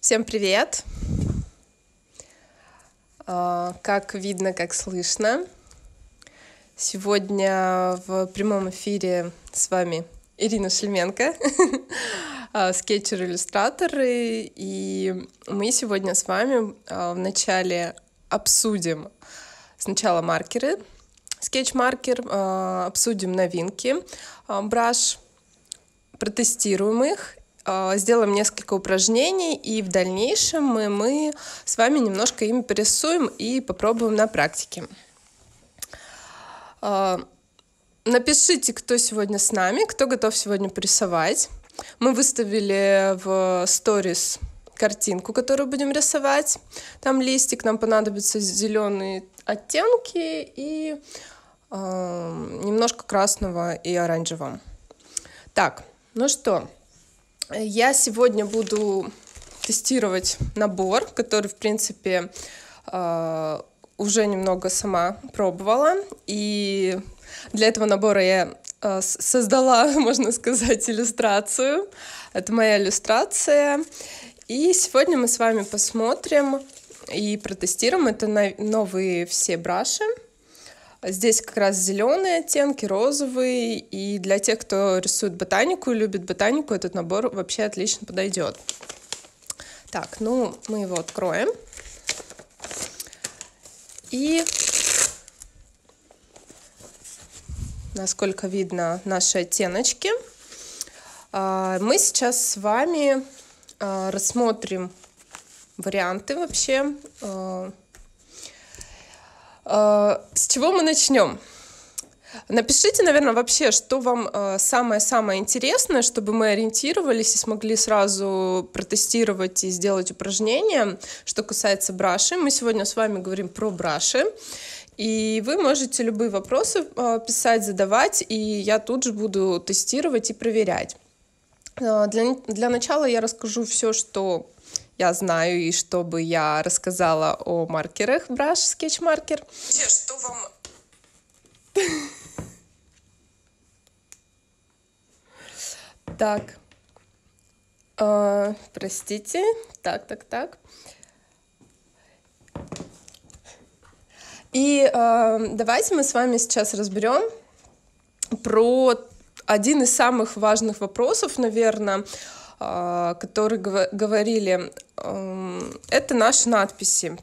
Всем привет! Как видно, как слышно, сегодня в прямом эфире с вами Ирина Шельменко, скетчер-иллюстратор, и мы сегодня с вами вначале обсудим сначала маркеры, скетч-маркер, обсудим новинки, браш, протестируем их, сделаем несколько упражнений, и в дальнейшем мы с вами немножко им порисуем и попробуем на практике. Напишите, кто сегодня с нами, кто готов сегодня порисовать. Мы выставили в сторис картинку, которую будем рисовать. Там листик, нам понадобятся зеленые оттенки и немножко красного и оранжевого. Так, ну что... Я сегодня буду тестировать набор, который, в принципе, уже немного сама пробовала. И для этого набора я создала, можно сказать, иллюстрацию. Это моя иллюстрация. И сегодня мы с вами посмотрим и протестируем. Это новые все браши. Здесь как раз зеленые оттенки, розовые, и для тех, кто рисует ботанику и любит ботанику, этот набор вообще отлично подойдет. Так, ну, мы его откроем. И, насколько видно, наши оттеночки. Мы сейчас с вами рассмотрим варианты вообще. С чего мы начнем? Напишите, наверное, вообще, что вам самое-самое интересное, чтобы мы ориентировались и смогли сразу протестировать и сделать упражнения. Что касается браши, мы сегодня с вами говорим про браши. И вы можете любые вопросы писать, задавать, и я тут же буду тестировать и проверять. Для начала я расскажу все, что... я знаю, и чтобы я рассказала о маркерах браш, скетч-маркер. Что вам... Так, простите, так. И давайте мы с вами сейчас разберем про один из самых важных вопросов, наверное, которые говорили, это наши надписи.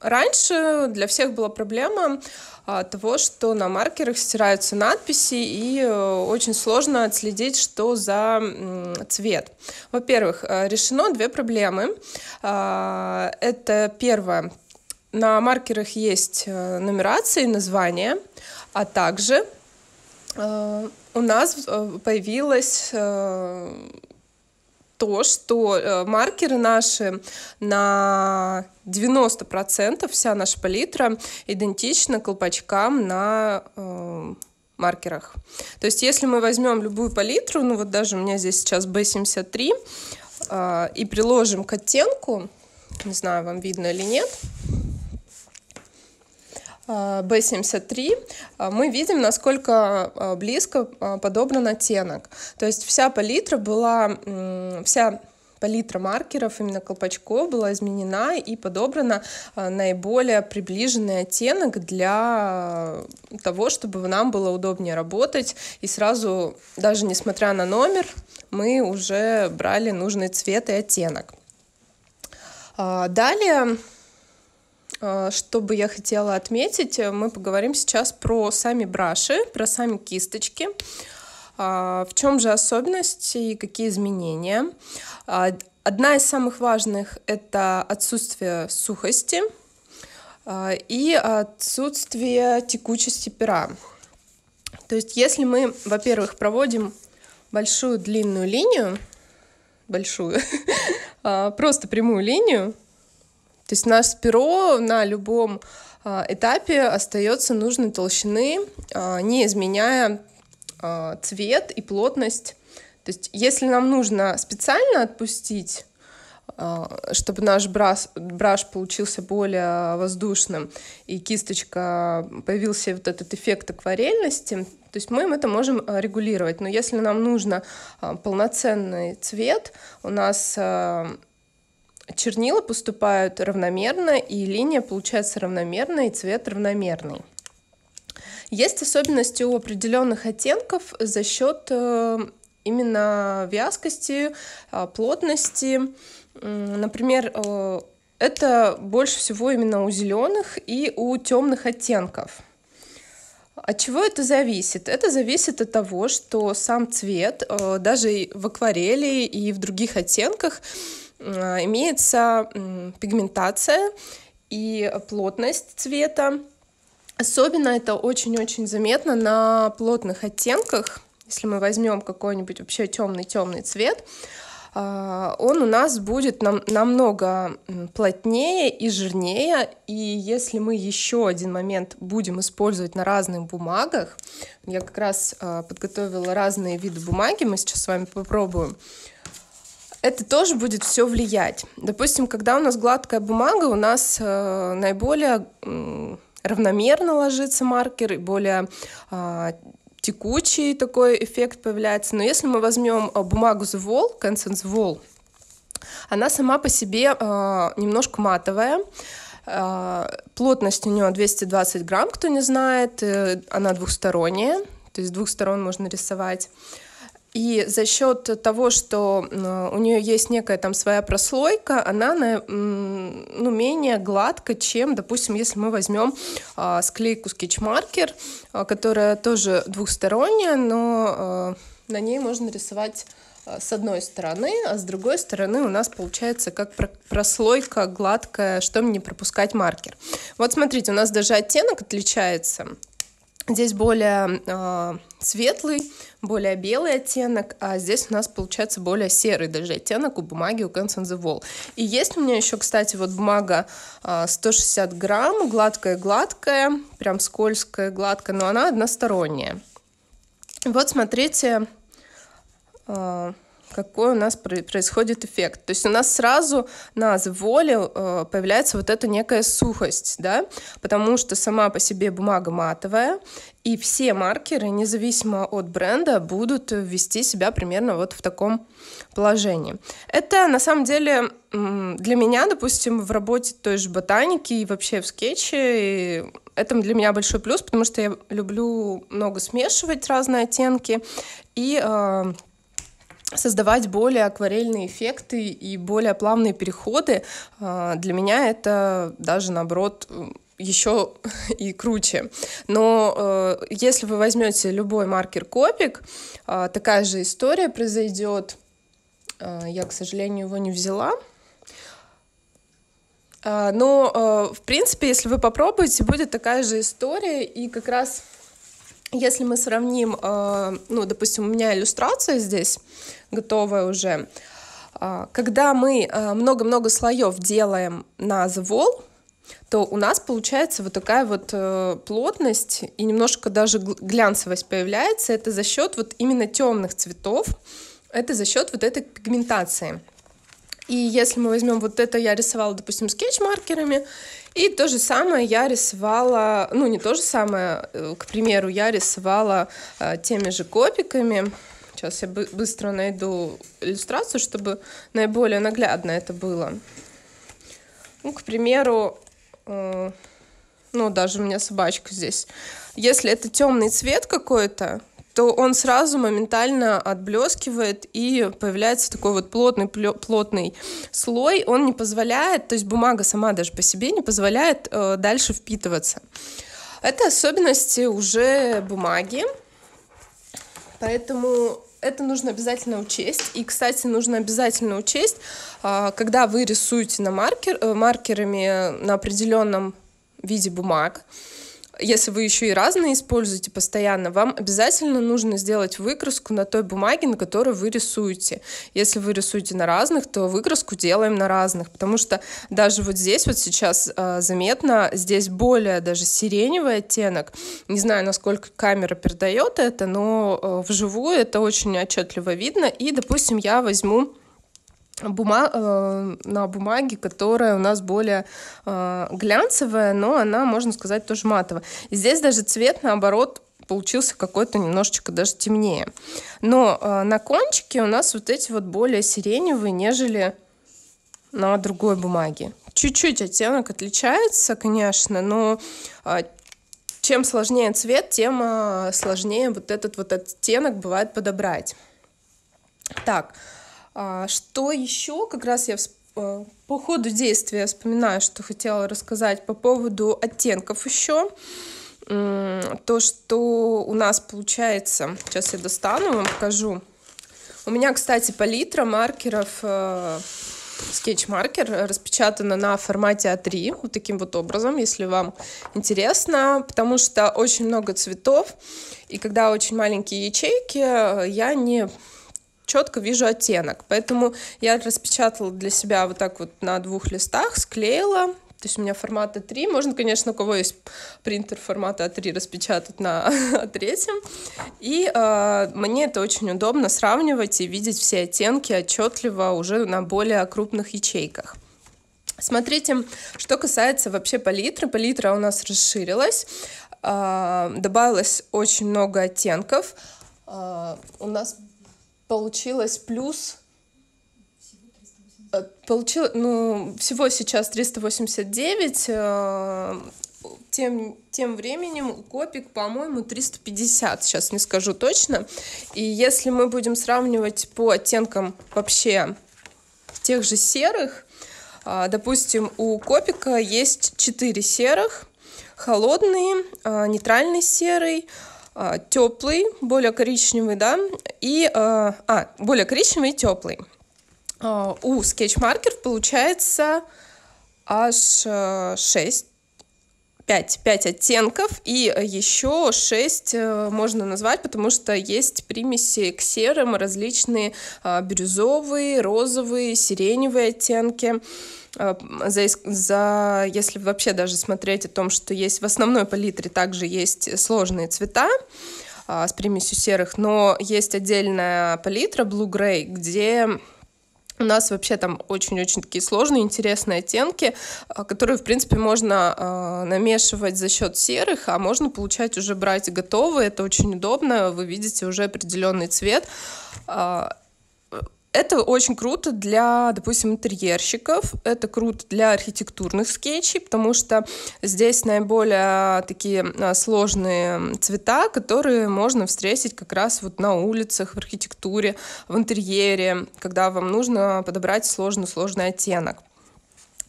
Раньше для всех была проблема того, что на маркерах стираются надписи, и очень сложно отследить, что за цвет. Во-первых, решено две проблемы. Это первое. На маркерах есть нумерация и название, а также... у нас появилось то, что маркеры наши на 90%, вся наша палитра идентична колпачкам на маркерах. То есть если мы возьмем любую палитру, ну вот даже у меня здесь сейчас B73, и приложим к оттенку, не знаю, вам видно или нет, B73, мы видим, насколько близко подобран оттенок. То есть вся палитра маркеров, именно колпачков, была изменена и подобрана наиболее приближенный оттенок для того, чтобы нам было удобнее работать. И сразу, даже несмотря на номер, мы уже брали нужный цвет и оттенок. Далее... Что бы я хотела отметить, мы поговорим сейчас про сами браши, про сами кисточки. В чем же особенность и какие изменения? Одна из самых важных – это отсутствие сухости и отсутствие текучести пера. То есть если мы, во-первых, проводим большую длинную линию, просто прямую линию, то есть у нас перо на любом этапе остается нужной толщины, не изменяя цвет и плотность. То есть если нам нужно специально отпустить чтобы наш браш получился более воздушным, и кисточка, появился вот этот эффект акварельности, то есть мы это можем регулировать. Но если нам нужно полноценный цвет, у нас чернила поступают равномерно, и линия получается равномерной, и цвет равномерный. Есть особенности у определенных оттенков за счет именно вязкости, плотности. Например, это больше всего именно у зеленых и у темных оттенков. От чего это зависит? Это зависит от того, что сам цвет, даже в акварели и в других оттенках, имеется пигментация и плотность цвета. Особенно это очень-очень заметно на плотных оттенках. Если мы возьмем какой-нибудь вообще темный-темный цвет, он у нас будет намного плотнее и жирнее. И если мы еще один момент будем использовать на разных бумагах, я как раз подготовила разные виды бумаги, мы сейчас с вами попробуем, это тоже будет все влиять. Допустим, когда у нас гладкая бумага, у нас наиболее равномерно ложится маркер и более текучий такой эффект появляется. Но если мы возьмем бумагу The Wall, Canson The Wall, она сама по себе немножко матовая, плотность у нее 220 грамм, кто не знает, она двухсторонняя, то есть с двух сторон можно рисовать. И за счет того, что у нее есть некая там своя прослойка, она менее гладко, чем, допустим, если мы возьмем склейку Sketchmarker, которая тоже двухсторонняя, но на ней можно рисовать с одной стороны, а с другой стороны у нас получается как прослойка гладкая, чтобы не пропускать маркер. Вот смотрите, у нас даже оттенок отличается. Здесь более светлый, более белый оттенок, а здесь у нас получается более серый даже оттенок у бумаги у Canson The Wall. И есть у меня еще, кстати, вот бумага 160 грамм, гладкая-гладкая, прям скользкая, гладкая, но она односторонняя. Вот смотрите, какой у нас происходит эффект. То есть у нас сразу на The Wall появляется вот эта некая сухость, да, потому что сама по себе бумага матовая, и все маркеры, независимо от бренда, будут вести себя примерно вот в таком положении. Это на самом деле для меня, допустим, в работе той же ботаники и вообще в скетче, это для меня большой плюс, потому что я люблю много смешивать разные оттенки и создавать более акварельные эффекты и более плавные переходы. Для меня это даже, наоборот, еще и круче. Но если вы возьмете любой маркер Копик, такая же история произойдет. Я, к сожалению, его не взяла. Но, в принципе, если вы попробуете, будет такая же история. И как раз если мы сравним, допустим, у меня иллюстрация здесь готовая уже, когда мы много-много слоев делаем на The Wall, то у нас получается вот такая вот плотность и немножко даже глянцевость появляется. Это за счет вот именно темных цветов, это за счет вот этой пигментации. И если мы возьмем вот это, я рисовала, допустим, скетч-маркерами, и то же самое я рисовала, не то же самое, к примеру, я рисовала теми же копиками. Сейчас я быстро найду иллюстрацию, чтобы наиболее наглядно это было. К примеру, даже у меня собачка здесь. Если это темный цвет какой-то, то он сразу моментально отблескивает, и появляется такой вот плотный слой. Он не позволяет, то есть бумага сама даже по себе не позволяет дальше впитываться. Это особенности уже бумаги, поэтому это нужно обязательно учесть. И, кстати, нужно обязательно учесть, когда вы рисуете на маркерами на определенном виде бумаг, если вы еще и разные используете постоянно, вам обязательно нужно сделать выкраску на той бумаге, на которой вы рисуете. Если вы рисуете на разных, то выкраску делаем на разных, потому что даже вот здесь вот сейчас заметно, здесь более даже сиреневый оттенок. Не знаю, насколько камера передает это, но вживую это очень отчетливо видно. И, допустим, я возьму на бумаге, которая у нас более глянцевая, но она, можно сказать, тоже матовая. И здесь даже цвет, наоборот, получился какой-то немножечко даже темнее. Но на кончике у нас вот эти вот более сиреневые, нежели на другой бумаге. Чуть-чуть оттенок отличается, конечно, но чем сложнее цвет, тем сложнее вот этот вот оттенок бывает подобрать. Так, что еще? Как раз я по ходу действия вспоминаю, что хотела рассказать по поводу оттенков еще. То, что у нас получается... Сейчас я достану, вам покажу. У меня, кстати, палитра маркеров Sketchmarker распечатана на формате А3. Вот таким вот образом, если вам интересно. Потому что очень много цветов. И когда очень маленькие ячейки, я не... четко вижу оттенок, поэтому я распечатала для себя вот так вот на двух листах, склеила, то есть у меня формат А3, можно, конечно, у кого есть принтер формата А3, распечатать на А3, и мне это очень удобно сравнивать и видеть все оттенки отчетливо уже на более крупных ячейках. Смотрите, что касается вообще палитры, палитра у нас расширилась, добавилось очень много оттенков, у нас получилось плюс... всего сейчас 389. Тем временем Копик, по-моему, 350. Сейчас не скажу точно. И если мы будем сравнивать по оттенкам вообще тех же серых, допустим, у Копика есть 4 серых. Холодный, нейтральный серый, теплый, более коричневый, да, и более коричневый и теплый. У Sketchmarker получается аж 5 оттенков, и еще 6 можно назвать, потому что есть примеси к серым, различные бирюзовые, розовые, сиреневые оттенки. Если вообще даже смотреть о том, что есть в основной палитре, также есть сложные цвета с примесью серых, но есть отдельная палитра Blue Grey, где у нас вообще там очень-очень такие сложные, интересные оттенки, которые, в принципе, можно намешивать за счет серых, а можно получать уже брать готовые, это очень удобно, вы видите уже определенный цвет. Это очень круто для, допустим, интерьерщиков, это круто для архитектурных скетчей, потому что здесь наиболее такие сложные цвета, которые можно встретить как раз вот на улицах, в архитектуре, в интерьере, когда вам нужно подобрать сложный-сложный оттенок.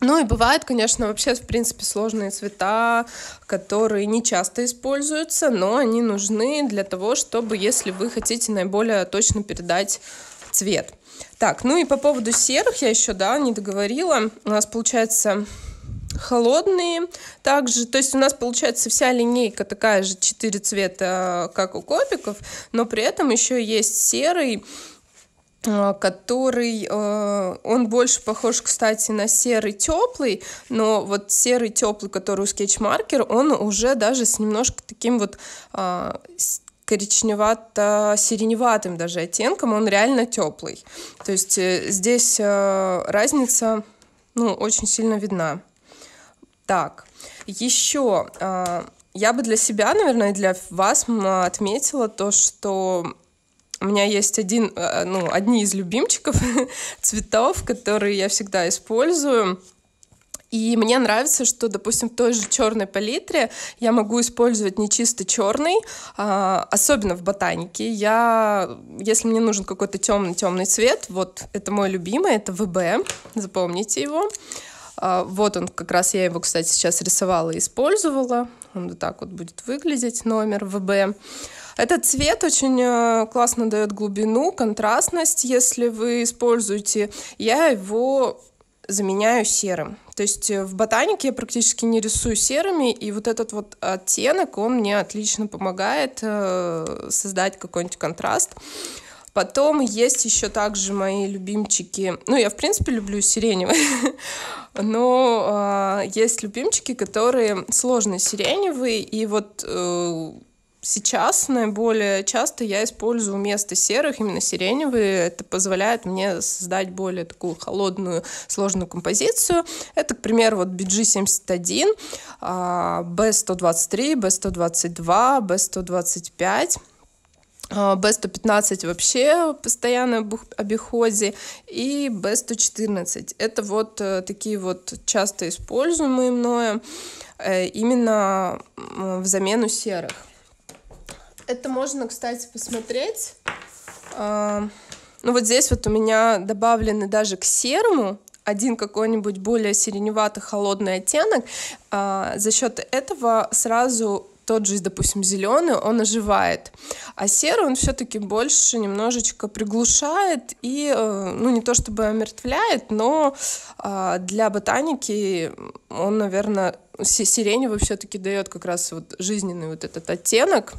Ну и бывают, конечно, вообще, в принципе, сложные цвета, которые не часто используются, но они нужны для того, чтобы, если вы хотите наиболее точно передать цвет. Так, ну и по поводу серых я еще, не договорила. У нас, получается, холодные также. То есть у нас, получается, вся линейка такая же, 4 цвета, как у Копиков, но при этом еще есть серый, который, он больше похож, кстати, на серый теплый, но вот серый теплый, который у Sketchmarker, он уже даже с немножко таким вот коричневато-сиреневатым даже оттенком, он реально теплый. То есть здесь разница, очень сильно видна. Так, еще я бы для себя, наверное, для вас отметила то, что у меня есть одни из любимчиков цветов, которые я всегда использую. И мне нравится, что, допустим, в той же черной палитре я могу использовать не чисто черный, особенно в ботанике. Если мне нужен какой-то темный цвет, вот это мой любимый, это ВБ, запомните его. Вот он, как раз я его, кстати, сейчас рисовала и использовала. Он вот так вот будет выглядеть, номер ВБ. Этот цвет очень классно дает глубину, контрастность, если вы используете. Я его заменяю серым. То есть в ботанике я практически не рисую серыми, и вот этот вот оттенок, он мне отлично помогает создать какой-нибудь контраст. Потом есть еще также мои любимчики. Я, в принципе, люблю сиреневый, но есть любимчики, которые сложно сиреневые, и вот Сейчас наиболее часто я использую вместо серых именно сиреневые. Это позволяет мне создать более такую холодную, сложную композицию. Это, к примеру, вот BG71, B123, B122, B125. B115 вообще постоянно в обиходе, и B114. Это вот такие вот часто используемые мною именно в замену серых. Это можно, кстати, посмотреть. Ну вот здесь вот у меня добавлены даже к серому один какой-нибудь более сиреневатый холодный оттенок. За счет этого сразу тот же, допустим, зеленый, он оживает. А серый он все-таки больше немножечко приглушает и, ну, не то чтобы омертвляет, но для ботаники он, наверное, сиреневый все-таки дает как раз вот жизненный вот этот оттенок,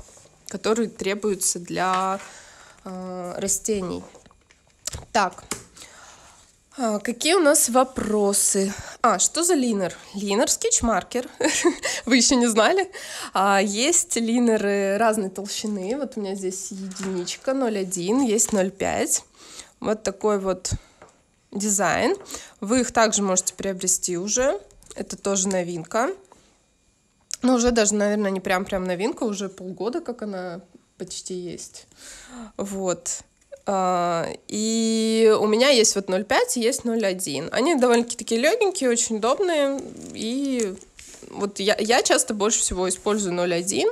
который требуется для растений. Так. Какие у нас вопросы? Что за линер? Линер скетчмаркер. Вы еще не знали? Есть линеры разной толщины. Вот у меня здесь единичка, 0,1, есть 0,5. Вот такой вот дизайн. Вы их также можете приобрести уже. Это тоже новинка. Ну, уже даже, наверное, не прям новинка. Уже полгода, как она почти есть. Вот. И у меня есть вот 0,5, есть 0,1. Они довольно-таки такие легенькие, очень удобные. И вот я часто больше всего использую 0,1.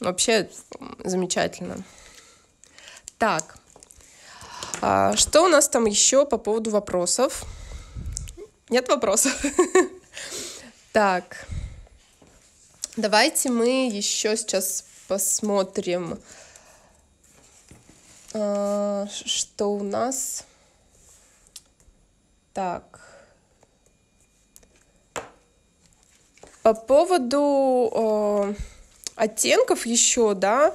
Вообще замечательно. Так, что у нас там еще по поводу вопросов? Нет вопросов. Так, давайте мы еще сейчас посмотрим, что у нас. Так, по поводу оттенков еще, да,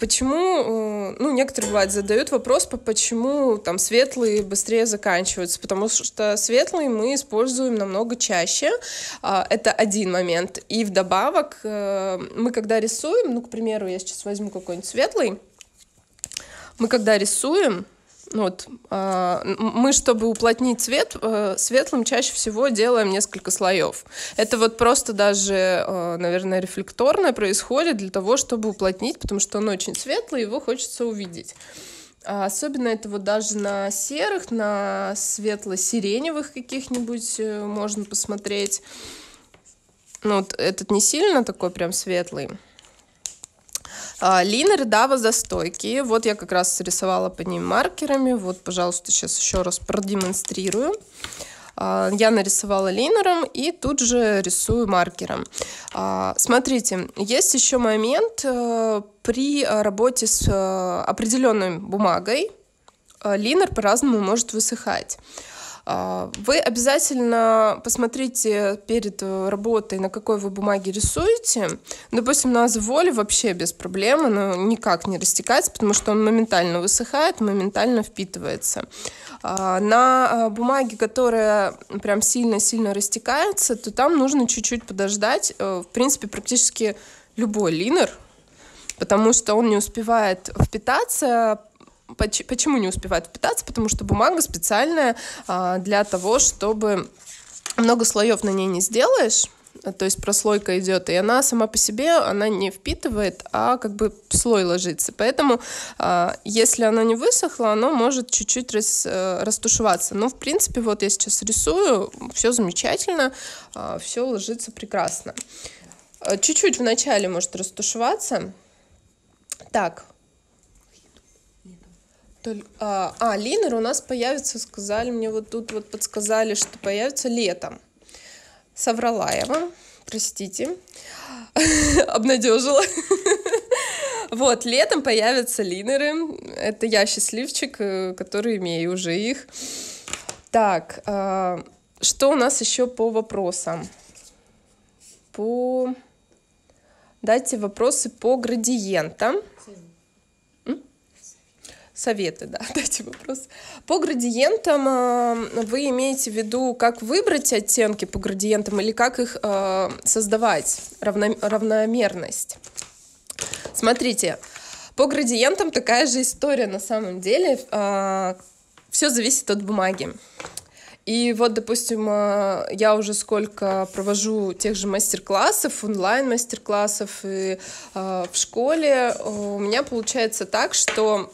почему, ну, некоторые, бывает, задают вопрос, почему там светлые быстрее заканчиваются, потому что светлые мы используем намного чаще, это один момент, и вдобавок мы когда рисуем, ну, к примеру, я сейчас возьму какой-нибудь светлый. Мы когда рисуем, вот, мы, чтобы уплотнить цвет, светлым чаще всего делаем несколько слоев. Это вот просто даже, наверное, рефлекторно происходит для того, чтобы уплотнить, потому что он очень светлый, его хочется увидеть. Особенно это вот даже на серых, на светло-сиреневых каких-нибудь можно посмотреть. Ну, вот этот не сильно такой прям светлый. Линеры, да, водостойкие. Вот я как раз рисовала по ним маркерами. Вот, пожалуйста, сейчас еще раз продемонстрирую. Я нарисовала линером и тут же рисую маркером. Смотрите, есть еще момент при работе с определенной бумагой. Линер по-разному может высыхать. Вы обязательно посмотрите перед работой, на какой вы бумаге рисуете. Допустим, на Зволе вообще без проблем, оно никак не растекается, потому что он моментально высыхает, моментально впитывается. На бумаге, которая прям сильно-сильно растекается, то там нужно чуть-чуть подождать. В принципе, практически любой линер, потому что он не успевает впитаться. Почему не успевает впитаться? Потому что бумага специальная для того, чтобы много слоев на ней не сделаешь, то есть прослойка идет, и она сама по себе, она не впитывает, а как бы слой ложится. Поэтому, если оно не высохло, оно может чуть-чуть растушеваться. Но, в принципе, вот я сейчас рисую, все замечательно, все ложится прекрасно. Чуть-чуть вначале может растушеваться. Так. Линер у нас появится, сказали мне вот тут, вот подсказали, что появится летом. Соврала я вам, простите, обнадежила. Вот, летом появятся линеры. Это я счастливчик, который имею уже их. Так, что у нас еще по вопросам? Дайте вопросы по градиентам. Советы, да, дайте вопрос. По градиентам вы имеете в виду, как выбрать оттенки по градиентам или как их создавать, равномерность? Смотрите, по градиентам такая же история на самом деле. Все зависит от бумаги. И вот, допустим, я уже сколько провожу тех же мастер-классов, онлайн-мастер-классов и в школе, у меня получается так, что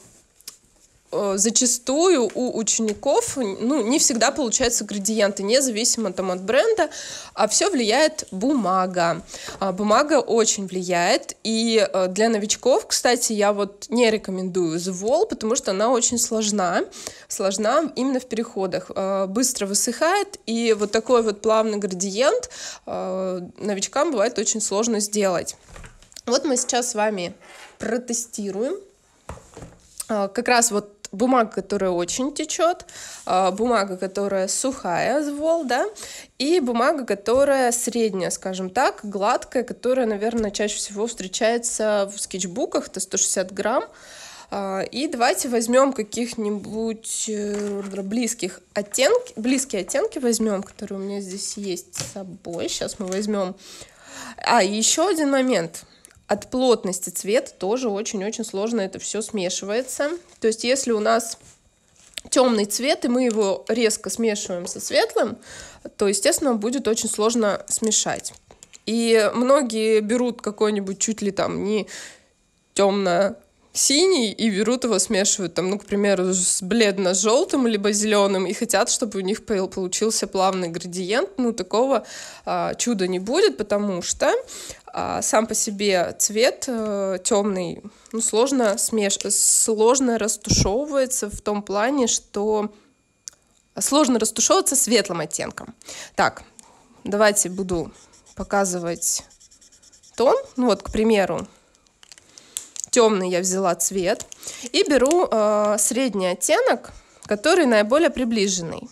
зачастую у учеников не всегда получаются градиенты, независимо там от бренда, а все влияет бумага. Бумага очень влияет, и для новичков, кстати, я вот не рекомендую The Wall, потому что она очень сложна именно в переходах, быстро высыхает, и вот такой вот плавный градиент новичкам бывает очень сложно сделать. Вот мы сейчас с вами протестируем. Как раз вот бумага, которая очень течет, бумага, которая сухая, The Wall, да, и бумага, которая средняя, скажем так, гладкая, которая, наверное, чаще всего встречается в скетчбуках, это 160 грамм. И давайте возьмем каких-нибудь близкие оттенки возьмем, которые у меня здесь есть с собой. Сейчас мы возьмем... еще один момент. От плотности цвета тоже очень-очень сложно это все смешивается. То есть если у нас темный цвет, и мы его резко смешиваем со светлым, то, естественно, будет очень сложно смешать. И многие берут какой-нибудь чуть ли там не темно-синий и берут его, смешивают, там, ну, к примеру, с бледно-желтым либо зеленым, и хотят, чтобы у них получился плавный градиент. Ну, такого чуда не будет, потому что... сам по себе цвет темный, ну, сложно растушевывается в том плане, что сложно растушевываться светлым оттенком. Так, давайте буду показывать тон. Ну, вот, к примеру, темный я взяла цвет и беру средний оттенок, который наиболее приближенный.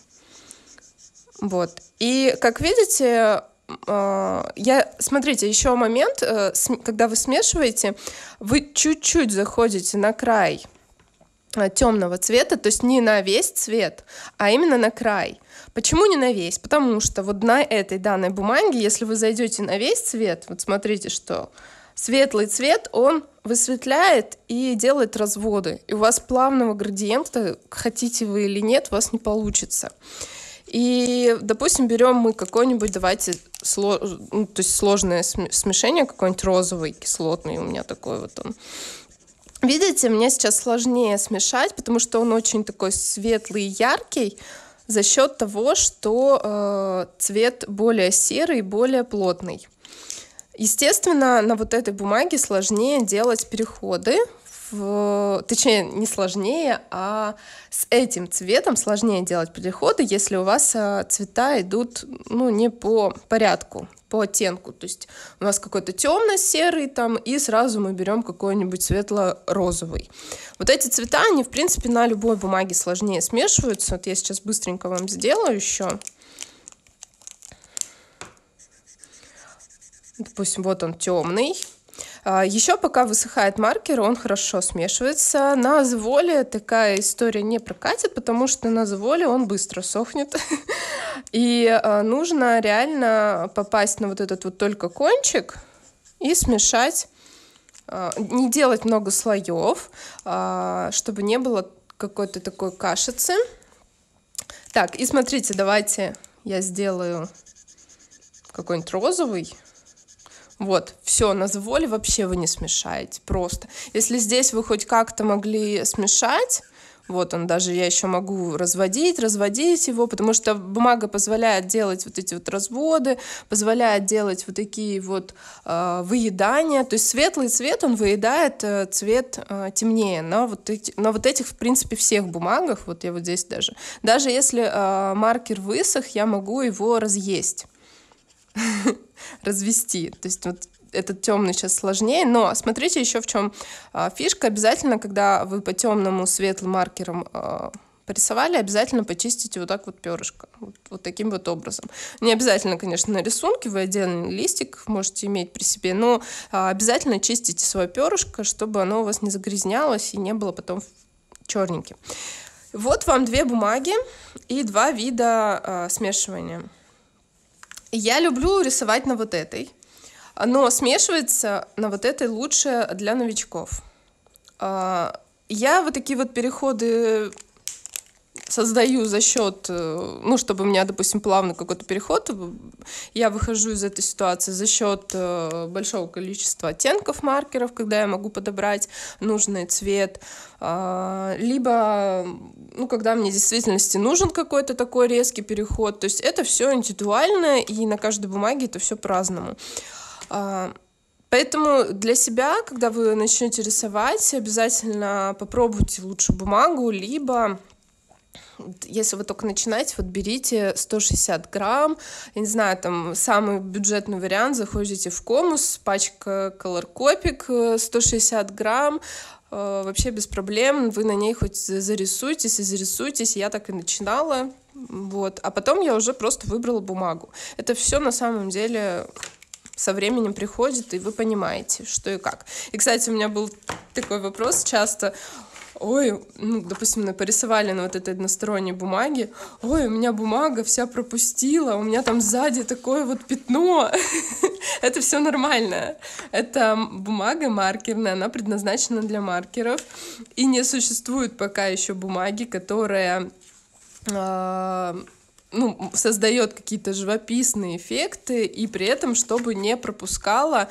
Вот. И, как видите, смотрите, еще момент, когда вы смешиваете, вы чуть-чуть заходите на край темного цвета, то есть не на весь цвет, а именно на край. Почему не на весь? Потому что вот на этой данной бумаге, если вы зайдете на весь цвет, вот смотрите, что светлый цвет, он высветляет и делает разводы. И у вас плавного градиента, хотите вы или нет, у вас не получится. И, допустим, берем мы какой-нибудь, давайте, сложное смешение, какой-нибудь розовый, кислотный, у меня такой вот он. Видите, мне сейчас сложнее смешать, потому что он очень такой светлый и яркий за счет того, что цвет более серый, более плотный. Естественно, на вот этой бумаге сложнее делать переходы. Точнее, не сложнее, а с этим цветом сложнее делать переходы, если у вас цвета идут, ну, не по порядку, по оттенку. То есть у нас какой-то темно-серый там, и сразу мы берем какой-нибудь светло-розовый. Вот эти цвета, они, в принципе, на любой бумаге сложнее смешиваются. Вот я сейчас быстренько вам сделаю еще. Допустим, вот он темный. Еще пока высыхает маркер, он хорошо смешивается. На The Wall такая история не прокатит, потому что на The Wall он быстро сохнет. И нужно реально попасть на вот этот вот только кончик и смешать, не делать много слоев, чтобы не было какой-то такой кашицы. Так, и смотрите, давайте я сделаю какой-нибудь розовый. Вот, все, на The Wall вообще вы не смешаете, просто. Если здесь вы хоть как-то могли смешать, вот он даже, я еще могу разводить его, потому что бумага позволяет делать вот эти вот разводы, позволяет делать вот такие вот выедания. То есть светлый цвет, он выедает цвет темнее на вот этих, в принципе, всех бумагах, вот я вот здесь даже если маркер высох, я могу его разъесть. Развести. То есть вот этот темный сейчас сложнее, но смотрите еще в чем фишка. Обязательно, когда вы по темному светлым маркером порисовали, обязательно почистите вот так вот перышко. Вот таким вот образом. Не обязательно, конечно, на рисунке, вы отдельный листик можете иметь при себе, но обязательно чистите свое перышко, чтобы оно у вас не загрязнялось и не было потом черненьким. Вот вам две бумаги и два вида смешивания. Я люблю рисовать на вот этой. Но смешивается на вот этой лучше для новичков. Я вот такие вот переходы создаю за счет, ну, чтобы у меня, допустим, плавный какой-то переход, я выхожу из этой ситуации за счет большого количества оттенков маркеров, когда я могу подобрать нужный цвет, либо, ну, когда мне в действительности нужен какой-то такой резкий переход, то есть это все индивидуально, и на каждой бумаге это все по-разному. Поэтому для себя, когда вы начнете рисовать, обязательно попробуйте лучше бумагу, либо... Если вы только начинаете, вот берите 160 грамм, я не знаю, там самый бюджетный вариант, заходите в Комус, пачка Color Copic 160 грамм, вообще без проблем, вы на ней хоть зарисуйтесь и зарисуйтесь, я так и начинала, вот, а потом я уже просто выбрала бумагу. Это все на самом деле со временем приходит, и вы понимаете, что и как. И, кстати, у меня был такой вопрос часто... Ой, ну, допустим, порисовали на вот этой односторонней бумаге. Ой, у меня бумага вся пропустила, у меня там сзади такое вот пятно. Это все нормально. Это бумага маркерная, она предназначена для маркеров. И не существует пока еще бумаги, которая... ну, создает какие-то живописные эффекты, и при этом, чтобы не пропускала,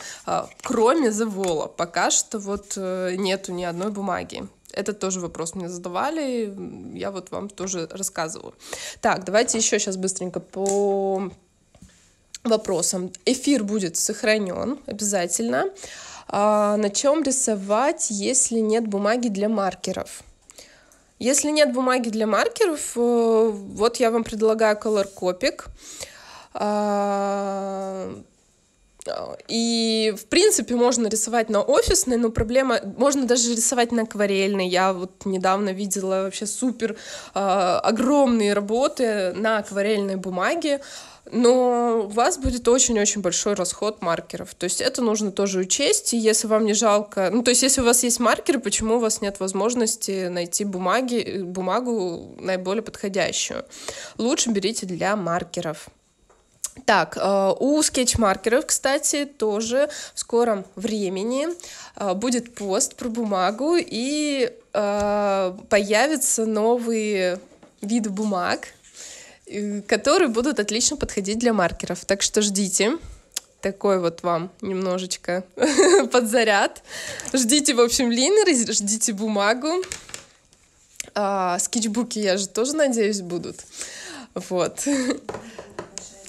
кроме The Wall, пока что вот нету ни одной бумаги. Это тоже вопрос мне задавали, я вот вам тоже рассказываю. Так, давайте еще сейчас быстренько по вопросам. Эфир будет сохранен обязательно. На чем рисовать, если нет бумаги для маркеров? Если нет бумаги для маркеров, вот я вам предлагаю Color Copic. И, в принципе, можно рисовать на офисной, но проблема... Можно даже рисовать на акварельной. Я вот недавно видела вообще супер огромные работы на акварельной бумаге, но у вас будет очень-очень большой расход маркеров. То есть это нужно тоже учесть, и если вам не жалко... Ну, то есть если у вас есть маркеры, почему у вас нет возможности найти бумагу наиболее подходящую? Лучше берите для маркеров. Так, у скетч-маркеров, кстати, тоже в скором времени будет пост про бумагу, и появятся новые виды бумаг, которые будут отлично подходить для маркеров. Так что ждите. Такой вот вам немножечко подзаряд. Ждите, в общем, линеры, ждите бумагу. Скетчбуки, я же тоже, надеюсь, будут. Вот.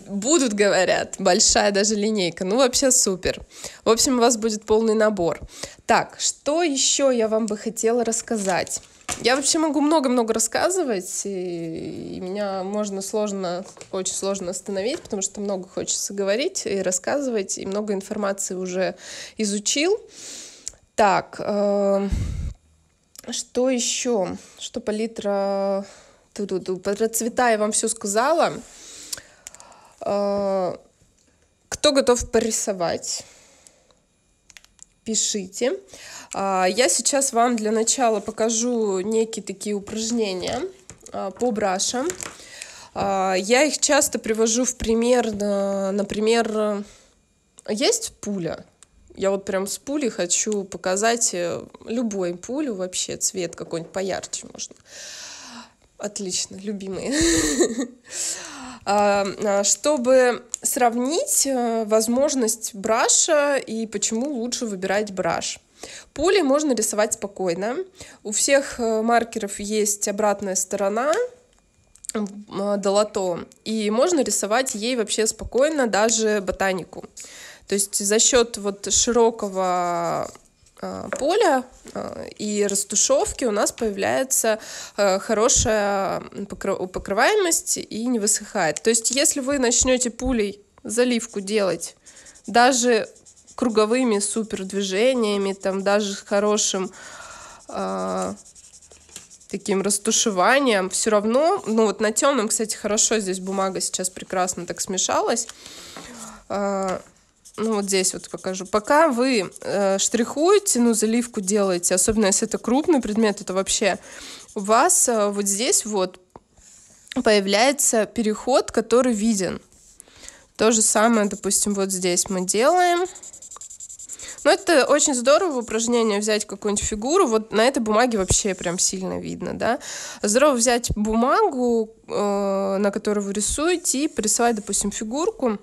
Будут, говорят, большая даже линейка. Ну, вообще супер. В общем, у вас будет полный набор. Так, что еще я вам бы хотела рассказать? Я вообще могу много-много рассказывать, и меня можно сложно, очень сложно остановить, потому что много хочется говорить и рассказывать, и много информации уже изучил. Так, что еще? Что палитра... Про цвета я вам все сказала. Кто готов порисовать, пишите. Я сейчас вам для начала покажу некие такие упражнения по брашам. Я их часто привожу в пример. Например, есть пуля. Я вот прям с пули хочу показать любую пулю вообще, цвет какой-нибудь поярче можно. Отлично, любимые. Чтобы сравнить возможность браша и почему лучше выбирать браш. Пули можно рисовать спокойно. У всех маркеров есть обратная сторона, долото, и можно рисовать ей вообще спокойно, даже ботанику. То есть за счет вот широкого поля и растушевки у нас появляется хорошая покрываемость и не высыхает. То есть если вы начнете пулей заливку делать даже круговыми супер движениями, там даже с хорошим таким растушеванием, все равно, ну вот на темном, кстати, хорошо, здесь бумага сейчас прекрасно так смешалась. Ну, вот здесь вот покажу. Пока вы штрихуете, ну, заливку делаете, особенно если это крупный предмет, это вообще у вас вот здесь вот появляется переход, который виден. То же самое, допустим, вот здесь мы делаем. Но это очень здорово, упражнение взять какую-нибудь фигуру. Вот на этой бумаге вообще прям сильно видно, да. Здорово взять бумагу, на которую вы рисуете, и присылать, допустим, фигурку,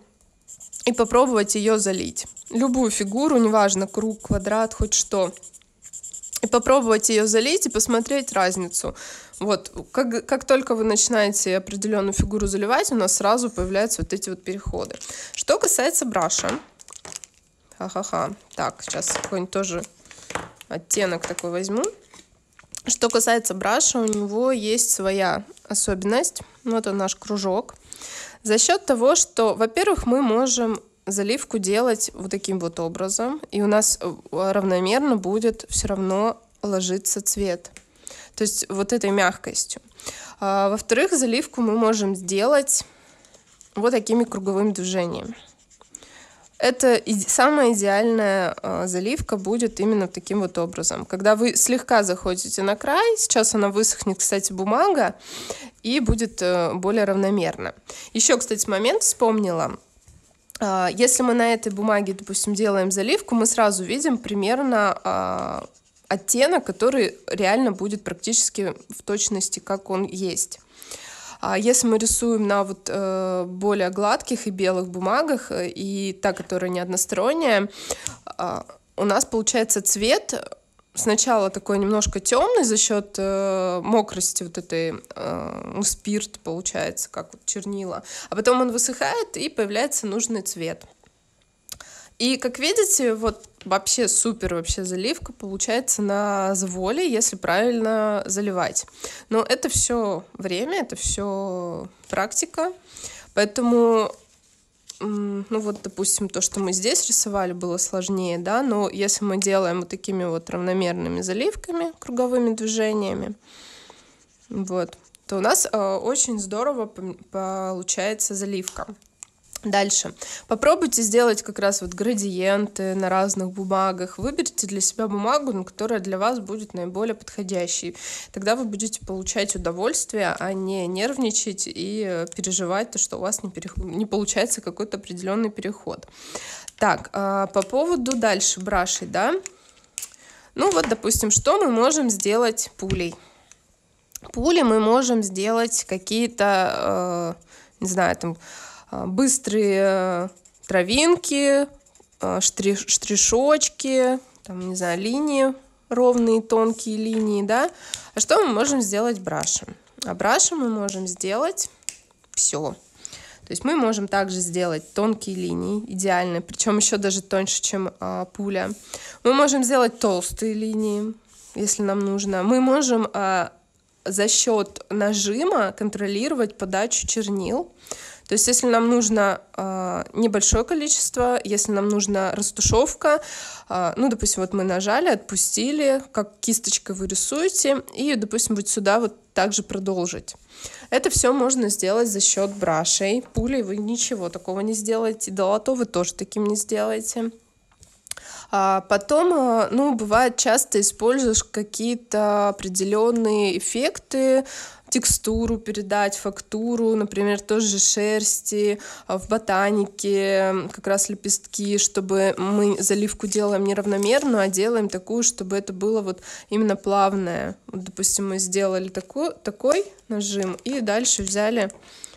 и попробовать ее залить. Любую фигуру, неважно, круг, квадрат, хоть что. И попробовать ее залить, и посмотреть разницу. Вот, как только вы начинаете определенную фигуру заливать, у нас сразу появляются вот эти вот переходы. Что касается браша. Ха-ха-ха. Так, сейчас какой-нибудь тоже оттенок такой возьму. Что касается браша, у него есть своя особенность. Вот он, наш кружок. За счет того, что, во-первых, мы можем заливку делать вот таким вот образом, и у нас равномерно будет все равно ложиться цвет. То есть вот этой мягкостью. А, во-вторых, заливку мы можем сделать вот такими круговыми движениями. Это самая идеальная заливка будет именно таким вот образом. Когда вы слегка заходите на край, сейчас она высохнет, кстати, бумага, и будет более равномерно. Еще, кстати, момент вспомнила. Если мы на этой бумаге, допустим, делаем заливку, мы сразу видим примерно оттенок, который реально будет практически в точности, как он есть. А если мы рисуем на вот более гладких и белых бумагах, и та, которая не односторонняя, у нас получается цвет сначала такой немножко темный за счет мокрости вот этой, спирт получается, как вот чернила, а потом он высыхает, и появляется нужный цвет. И, как видите, вот вообще супер вообще заливка получается на заволе, если правильно заливать. Но это все время, это все практика. Поэтому, ну вот, допустим, то, что мы здесь рисовали, было сложнее, да. Но если мы делаем вот такими вот равномерными заливками, круговыми движениями, вот, то у нас очень здорово получается заливка. Дальше. Попробуйте сделать как раз вот градиенты на разных бумагах. Выберите для себя бумагу, которая для вас будет наиболее подходящей. Тогда вы будете получать удовольствие, а не нервничать и переживать, что у вас не получается какой-то определенный переход. Так, по поводу дальше брашей, да. Ну вот, допустим, что мы можем сделать пулей? Пулей мы можем сделать какие-то, не знаю, там, быстрые травинки, штришочки, там, не знаю, линии, ровные тонкие линии, да. А что мы можем сделать брашем? А брашем мы можем сделать все. То есть мы можем также сделать тонкие линии, идеальные, причем еще даже тоньше, чем пуля. Мы можем сделать толстые линии, если нам нужно. Мы можем за счет нажима контролировать подачу чернил. То есть, если нам нужно небольшое количество, если нам нужна растушевка, ну, допустим, вот мы нажали, отпустили, как кисточкой вы рисуете, и, допустим, вот сюда вот также продолжить. Это все можно сделать за счет брашей. Пулей вы ничего такого не сделаете, долото вы тоже таким не сделаете. Потом, ну, бывает, часто используешь какие-то определенные эффекты, текстуру передать, фактуру, например, тоже шерсти, в ботанике как раз лепестки, чтобы мы заливку делаем неравномерную, а делаем такую, чтобы это было вот именно плавное. Вот, допустим, мы сделали такой нажим, и дальше взяли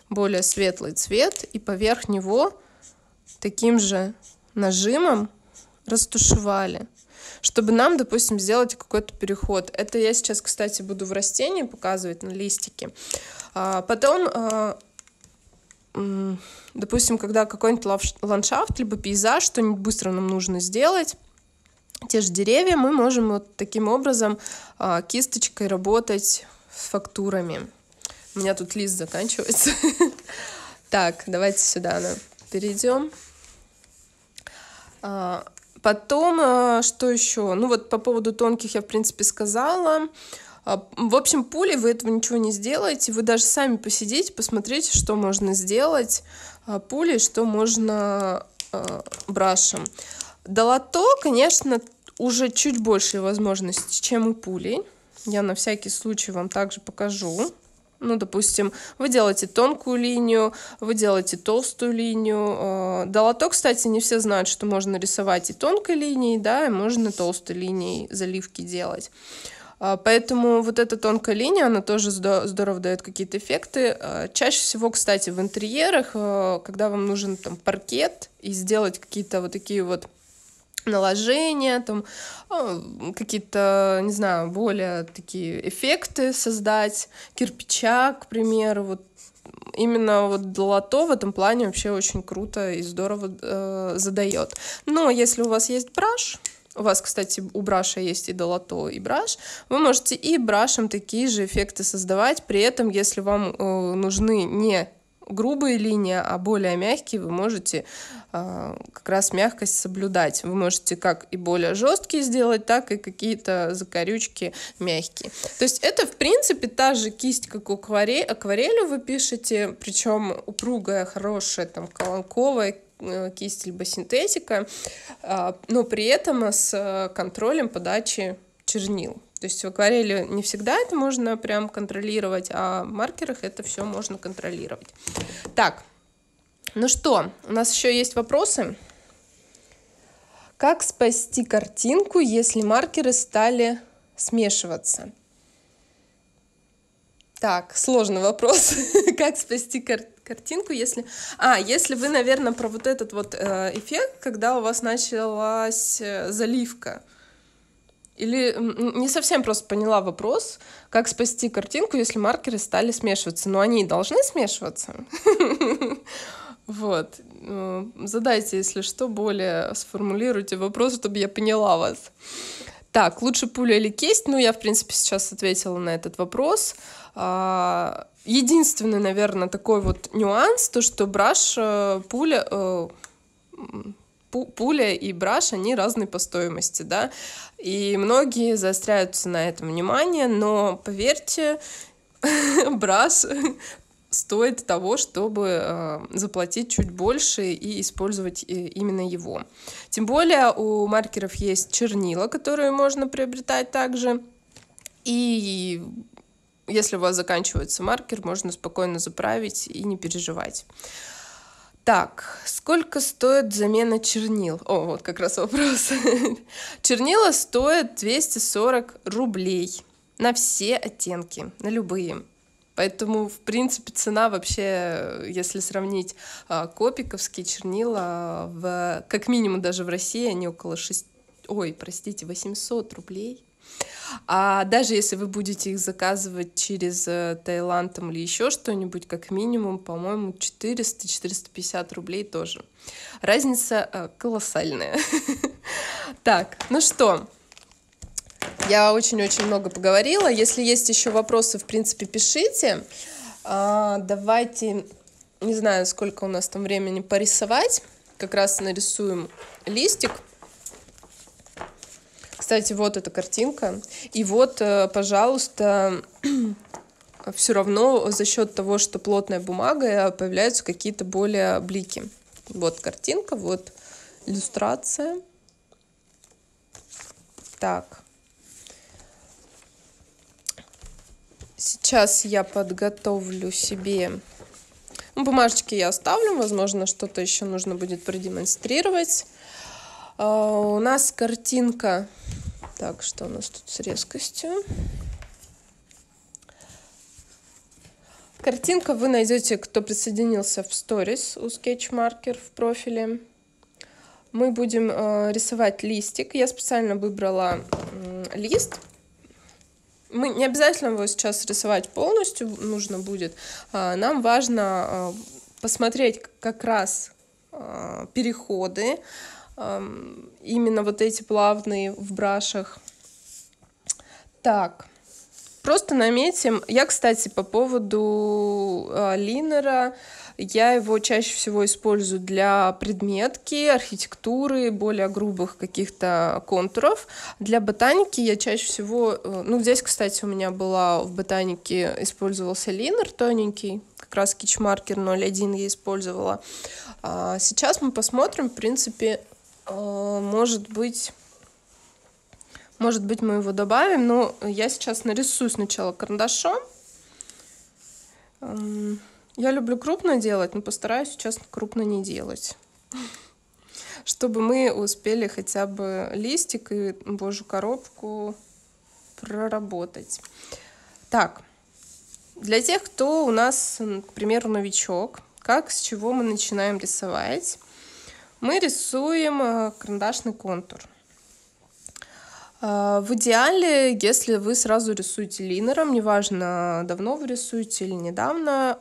более светлый цвет, и поверх него таким же нажимом растушевали, чтобы нам, допустим, сделать какой-то переход. Это я сейчас, кстати, буду в растении показывать на листике. Потом, допустим, когда какой-нибудь ландшафт, либо пейзаж, что-нибудь быстро нам нужно сделать, те же деревья, мы можем вот таким образом кисточкой работать с фактурами. У меня тут лист заканчивается. Так, давайте сюда перейдем. Потом, что еще? Ну вот по поводу тонких я, в принципе, сказала. В общем, пулей вы этого ничего не сделаете. Вы даже сами посидите, посмотрите, что можно сделать пулей, что можно брашем. Долото, конечно, уже чуть больше возможностей, чем у пулей. Я на всякий случай вам также покажу. Ну, допустим, вы делаете тонкую линию, вы делаете толстую линию. Долото, кстати, не все знают, что можно рисовать и тонкой линией, да, и можно толстой линией заливки делать. Поэтому вот эта тонкая линия, она тоже здорово дает какие-то эффекты. Чаще всего, кстати, в интерьерах, когда вам нужен там паркет и сделать какие-то вот такие вот наложения, там какие-то, не знаю, более такие эффекты создать, кирпича, к примеру, вот именно вот долото в этом плане вообще очень круто и здорово задает. Но если у вас есть браш, у вас, кстати, у браша есть и долото, и браш, вы можете и брашем такие же эффекты создавать, при этом, если вам нужны не грубые линии, а более мягкие, вы можете как раз мягкость соблюдать. Вы можете как и более жесткие сделать, так и какие-то закорючки мягкие. То есть это, в принципе, та же кисть, как у акварелю вы пишете, причем упругая, хорошая, там, колонковая кисть либо синтетика, но при этом с контролем подачи чернил. То есть в акварели не всегда это можно прям контролировать, а в маркерах это все можно контролировать. Так, ну что, у нас еще есть вопросы. Как спасти картинку, если маркеры стали смешиваться? Так, сложный вопрос. Как спасти картинку, если... если вы, наверное, про вот этот вот эффект, когда у вас началась заливка. Или не совсем просто поняла вопрос, как спасти картинку, если маркеры стали смешиваться. Но они и должны смешиваться. Вот. Задайте, если что, более сформулируйте вопрос, чтобы я поняла вас. Так, лучше пуля или кисть? Ну, я, в принципе, сейчас ответила на этот вопрос. Единственный, наверное, такой вот нюанс, то, что браш, пуля и браш, они разные по стоимости, да, и многие заостряются на этом внимание, но, поверьте, браш стоит того, чтобы заплатить чуть больше и использовать именно его. Тем более у маркеров есть чернила, которые можно приобретать также, и если у вас заканчивается маркер, можно спокойно заправить и не переживать. Так, сколько стоит замена чернил? О, вот как раз вопрос. Чернила стоят 240 рублей на все оттенки, на любые. Поэтому, в принципе, цена вообще, если сравнить копиковские чернила, как минимум даже в России, они около 800 рублей. А даже если вы будете их заказывать через Таиланд там, или еще что-нибудь, как минимум, по-моему, 400-450 рублей тоже. Разница колоссальная. Так, ну что, я очень-очень много поговорила. Если есть еще вопросы, в принципе, пишите. Давайте, не знаю, сколько у нас там времени порисовать. Как раз нарисуем листик. Кстати, вот эта картинка. И вот, пожалуйста, все равно за счет того, что плотная бумага, появляются какие-то более блики. Вот картинка, вот иллюстрация. Так. Сейчас я подготовлю себе... Ну, бумажечки я оставлю, возможно, что-то еще нужно будет продемонстрировать. У нас картинка... Так, что у нас тут с резкостью? Картинка вы найдете, кто присоединился в сторис у Sketchmarker в профиле. Мы будем рисовать листик. Я специально выбрала лист. Мы не обязательно его сейчас рисовать полностью, нужно будет. Нам важно посмотреть как раз переходы, именно вот эти плавные в брашах. Так, просто наметим. Я, кстати, по поводу линера, я его чаще всего использую для предметки, архитектуры, более грубых каких-то контуров. Для ботаники я чаще всего... Ну, здесь, кстати, у меня была в ботанике, использовался линер тоненький, как раз Kitchmarker 01 я использовала. Сейчас мы посмотрим, в принципе... Может быть, мы его добавим, но я сейчас нарисую сначала карандашом. Я люблю крупно делать, но постараюсь сейчас крупно не делать, чтобы мы успели хотя бы листик и божью коробку проработать. Так, для тех, кто у нас, к примеру, новичок, как, с чего мы начинаем рисовать? Мы рисуем карандашный контур. В идеале, если вы сразу рисуете линером, неважно, давно вы рисуете или недавно,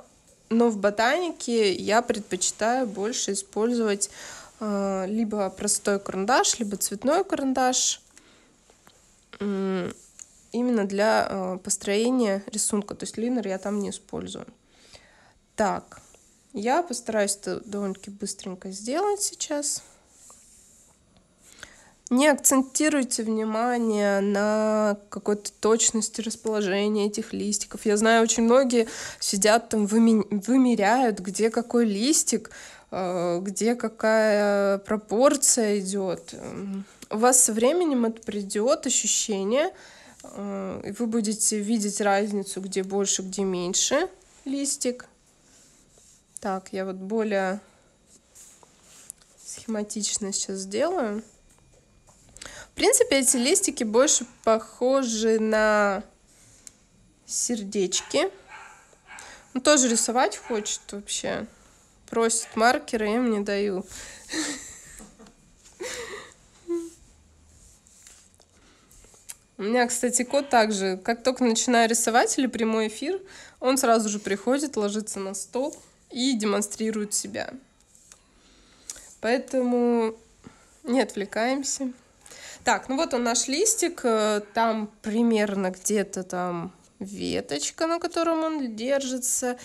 но в ботанике я предпочитаю больше использовать либо простой карандаш, либо цветной карандаш, именно для построения рисунка. То есть линер я там не использую. Так, я постараюсь это довольно-таки быстренько сделать сейчас. Не акцентируйте внимание на какой-то точности расположения этих листиков. Я знаю, очень многие сидят там, вымеряют, где какой листик, где какая пропорция идет. У вас со временем это придет ощущение, и вы будете видеть разницу, где больше, где меньше листик. Так, я вот более схематично сейчас сделаю. В принципе, эти листики больше похожи на сердечки. Он тоже рисовать хочет вообще. Просит маркеры, я им не даю. У меня, кстати, кот также. Как только начинаю рисовать или прямой эфир, он сразу же приходит, ложится на стол и демонстрирует себя. Поэтому не отвлекаемся. Так, ну вот он наш листик, там примерно где-то там веточка, на котором он держится.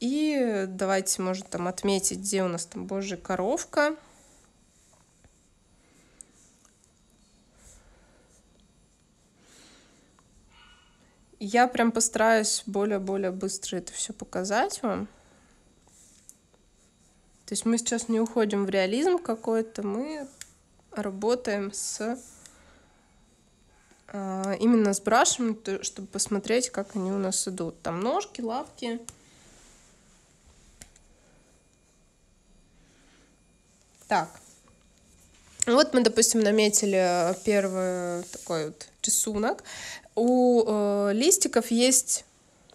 И давайте, может, там отметить, где у нас там божья коровка. Я прям постараюсь более-более быстро это все показать вам. То есть мы сейчас не уходим в реализм какой-то, мы работаем с... именно с брашем, чтобы посмотреть, как они у нас идут. Там ножки, лапки. Так. Вот мы, допустим, наметили первый такой вот рисунок. У листиков есть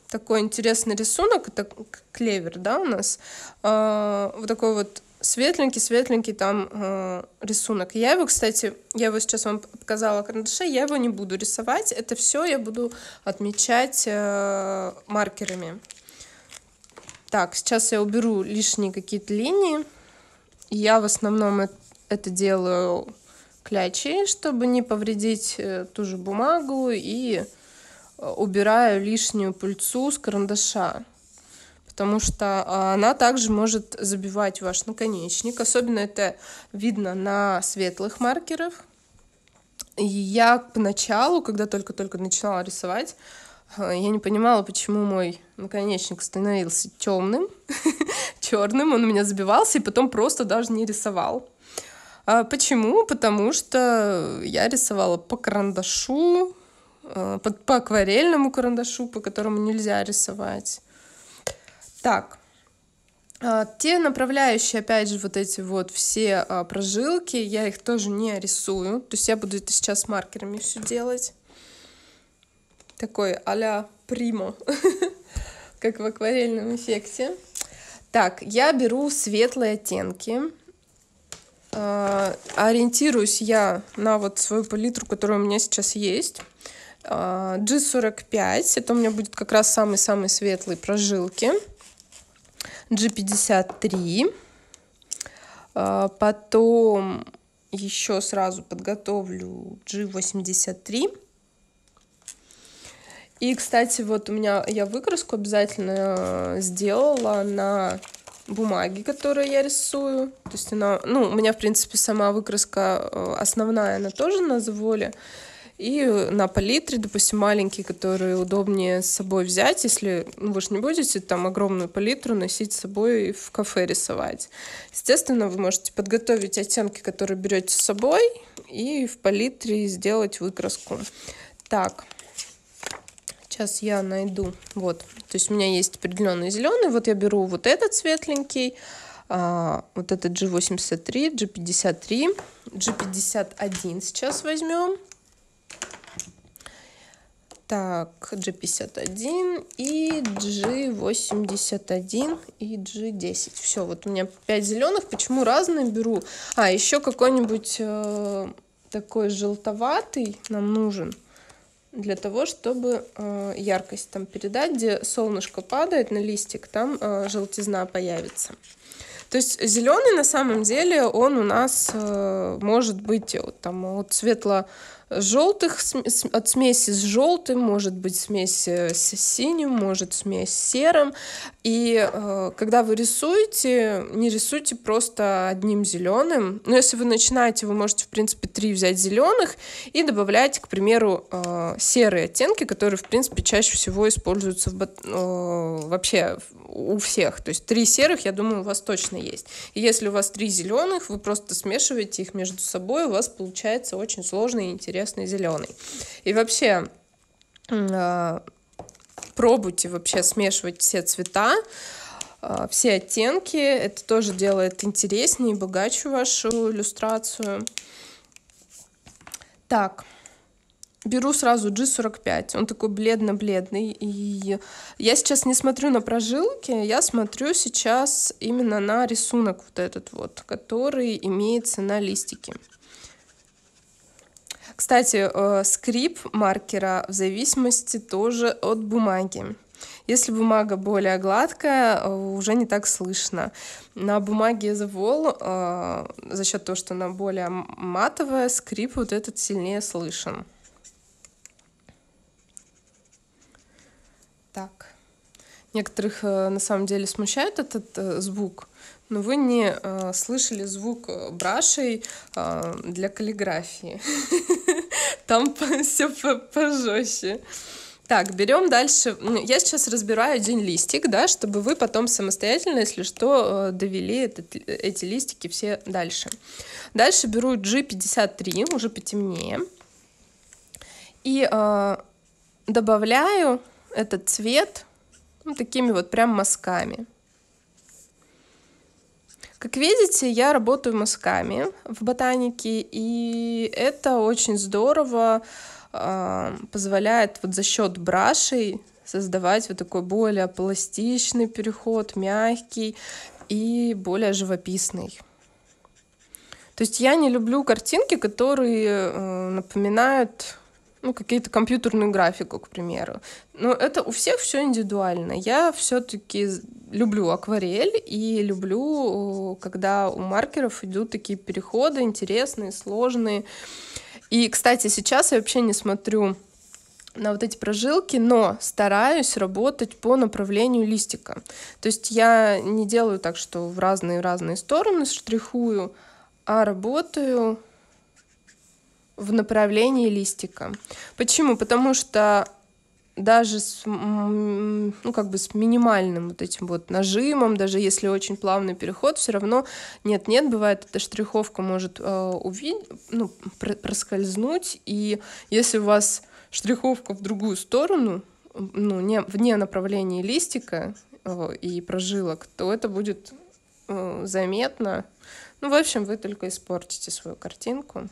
такой интересный рисунок. Это клевер, да, у нас. Вот такой вот светленький-светленький там рисунок. Я его, кстати, я его сейчас вам показала карандаше, я его не буду рисовать. Это все я буду отмечать маркерами. Так, сейчас я уберу лишние какие-то линии. Я в основном это делаю клячей, чтобы не повредить ту же бумагу, и убираю лишнюю пыльцу с карандаша. Потому что она также может забивать ваш наконечник. Особенно это видно на светлых маркерах. И я поначалу, когда только-только начинала рисовать, я не понимала, почему мой наконечник становился темным, черным. Он у меня забивался и потом просто даже не рисовал. Почему? Потому что я рисовала по карандашу, по акварельному карандашу, по которому нельзя рисовать. Так, те направляющие, опять же, вот эти вот все прожилки, я их тоже не рисую. То есть я буду это сейчас маркерами все делать. Такой а-ля примо, как в акварельном эффекте. Так, я беру светлые оттенки. Ориентируюсь я на вот свою палитру, которая у меня сейчас есть. G45, это у меня будет как раз самые-самые светлые прожилки. G53, потом еще сразу подготовлю G83. И, кстати, вот у меня я выкраску обязательно сделала на бумаге, которую я рисую. То есть она, ну, у меня, в принципе, сама выкраска основная, она тоже на заволе. И на палитре, допустим, маленькие, которые удобнее с собой взять, если, ну, вы же не будете там огромную палитру носить с собой и в кафе рисовать. Естественно, вы можете подготовить оттенки, которые берете с собой, и в палитре сделать выкраску. Так, Сейчас я найду, вот, то есть у меня есть определенный зеленый, вот я беру вот этот светленький, вот этот G83, G53, G51 сейчас возьмем, так, G51 и G81 и G10, все, вот у меня 5 зеленых, почему разные беру, а, еще какой-нибудь такой желтоватый нам нужен, для того, чтобы яркость там передать, где солнышко падает на листик, там желтизна появится. То есть зеленый на самом деле он у нас может быть там, от светло-желтых, от смеси с желтым, может быть смесь с синим, может смесь с серым. И когда вы рисуете, не рисуйте просто одним зеленым. Но если вы начинаете, вы можете в принципе 3 взять зеленых и добавлять, к примеру, серые оттенки, которые в принципе чаще всего используются вообще у всех. То есть 3 серых, я думаю, у вас точно есть. И если у вас 3 зеленых, вы просто смешиваете их между собой, у вас получается очень сложный и интересный зеленый. И вообще пробуйте вообще смешивать все цвета, все оттенки. Это тоже делает интереснее и богаче вашу иллюстрацию. Так. Беру сразу G45, он такой бледно-бледный, и я сейчас не смотрю на прожилки, я смотрю сейчас именно на рисунок вот этот вот, который имеется на листике. Кстати, скрип маркера в зависимости тоже от бумаги. Если бумага более гладкая, уже не так слышно. На бумаге The Wall, за счет того, что она более матовая, скрип вот этот сильнее слышен. Так. Некоторых на самом деле смущает этот звук, но вы не слышали звук брашей для каллиграфии. Там все пожестче. Так, берем дальше. Я сейчас разбираю один листик, да, чтобы вы потом самостоятельно, если что, довели эти листики все дальше. Дальше беру G53, уже потемнее. И добавляю этот цвет, ну, такими вот прям мазками. Как видите, я работаю мазками в ботанике, и это очень здорово позволяет вот за счет брашей создавать вот такой более пластичный переход, мягкий и более живописный. То есть я не люблю картинки, которые напоминают... ну, какие-то компьютерную графику, к примеру. Но это у всех все индивидуально. Я все-таки люблю акварель и люблю, когда у маркеров идут такие переходы интересные, сложные. И, кстати, сейчас я вообще не смотрю на вот эти прожилки, но стараюсь работать по направлению листика. То есть я не делаю так, что в разные-разные стороны штрихую, а работаю... в направлении листика. Почему? Потому что даже с, ну, как бы с минимальным вот этим вот нажимом, даже если очень плавный переход, все равно нет-нет, бывает, эта штриховка может проскользнуть, и если у вас штриховка в другую сторону, ну, вне направления листика и прожилок, то это будет заметно. Ну, в общем, вы только испортите свою картинку.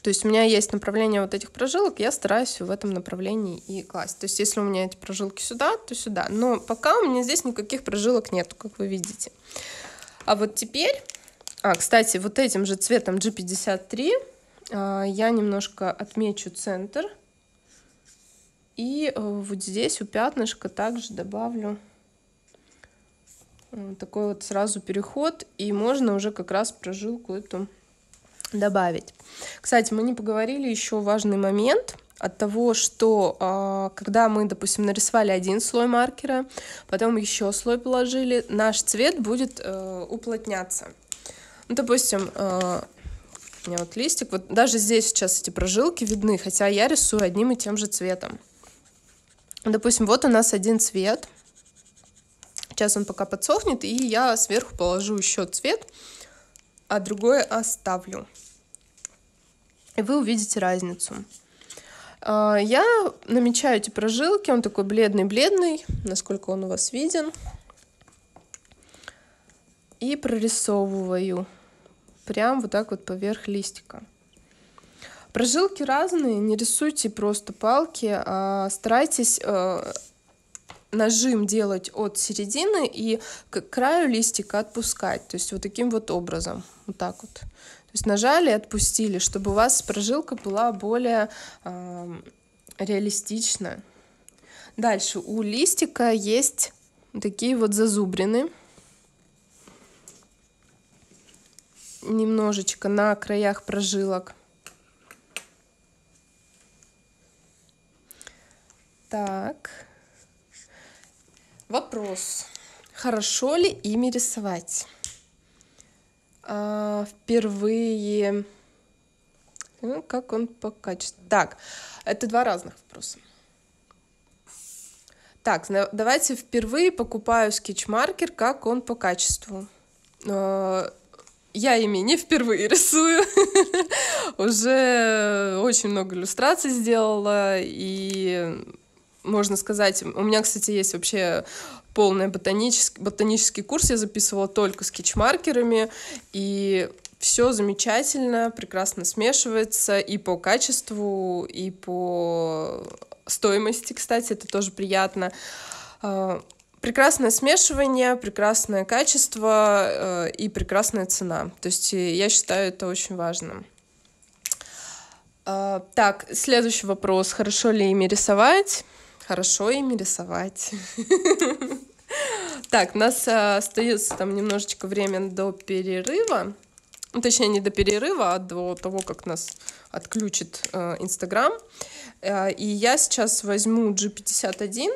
То есть у меня есть направление вот этих прожилок, я стараюсь в этом направлении и класть. То есть если у меня эти прожилки сюда, то сюда. Но пока у меня здесь никаких прожилок нету, как вы видите. А вот теперь... А, кстати, вот этим же цветом G53 я немножко отмечу центр. И вот здесь у пятнышка также добавлю такой вот сразу переход. И можно уже как раз прожилку эту... добавить. Кстати, мы не поговорили еще важный момент от того, что когда мы, допустим, нарисовали один слой маркера, потом еще слой положили, наш цвет будет уплотняться. Ну, допустим, у меня вот листик, вот даже здесь сейчас эти прожилки видны, хотя я рисую одним и тем же цветом. Допустим, вот у нас один цвет. Сейчас он пока подсохнет, и я сверху положу еще цвет, а другое оставлю. И вы увидите разницу. Я намечаю эти прожилки, он такой бледный-бледный, насколько он у вас виден. И прорисовываю прям вот так вот поверх листика. Прожилки разные, не рисуйте просто палки, а старайтесь нажим делать от середины и к краю листика отпускать. То есть вот таким вот образом, вот так вот. То есть нажали и отпустили, чтобы у вас прожилка была более реалистичная. Дальше у листика есть такие вот зазубрины. Немножечко на краях прожилок. Так, вопрос, хорошо ли ими рисовать? Впервые, ну, как он по качеству? Так, это два разных вопроса. Так, давайте впервые покупаю скетчмаркер, как он по качеству. Я ими не впервые рисую, уже очень много иллюстраций сделала, и можно сказать, у меня, кстати, есть вообще полный ботанический курс, я записывала только скетчмаркерами, и все замечательно, прекрасно смешивается и по качеству, и по стоимости, кстати, это тоже приятно. Прекрасное смешивание, прекрасное качество и прекрасная цена. То есть я считаю это очень важным. Так, следующий вопрос. Хорошо ли ими рисовать? Хорошо ими рисовать. Так, у нас остается там немножечко времени до перерыва. Точнее, не до перерыва, а до того, как нас отключит Инстаграм. И я сейчас возьму G51.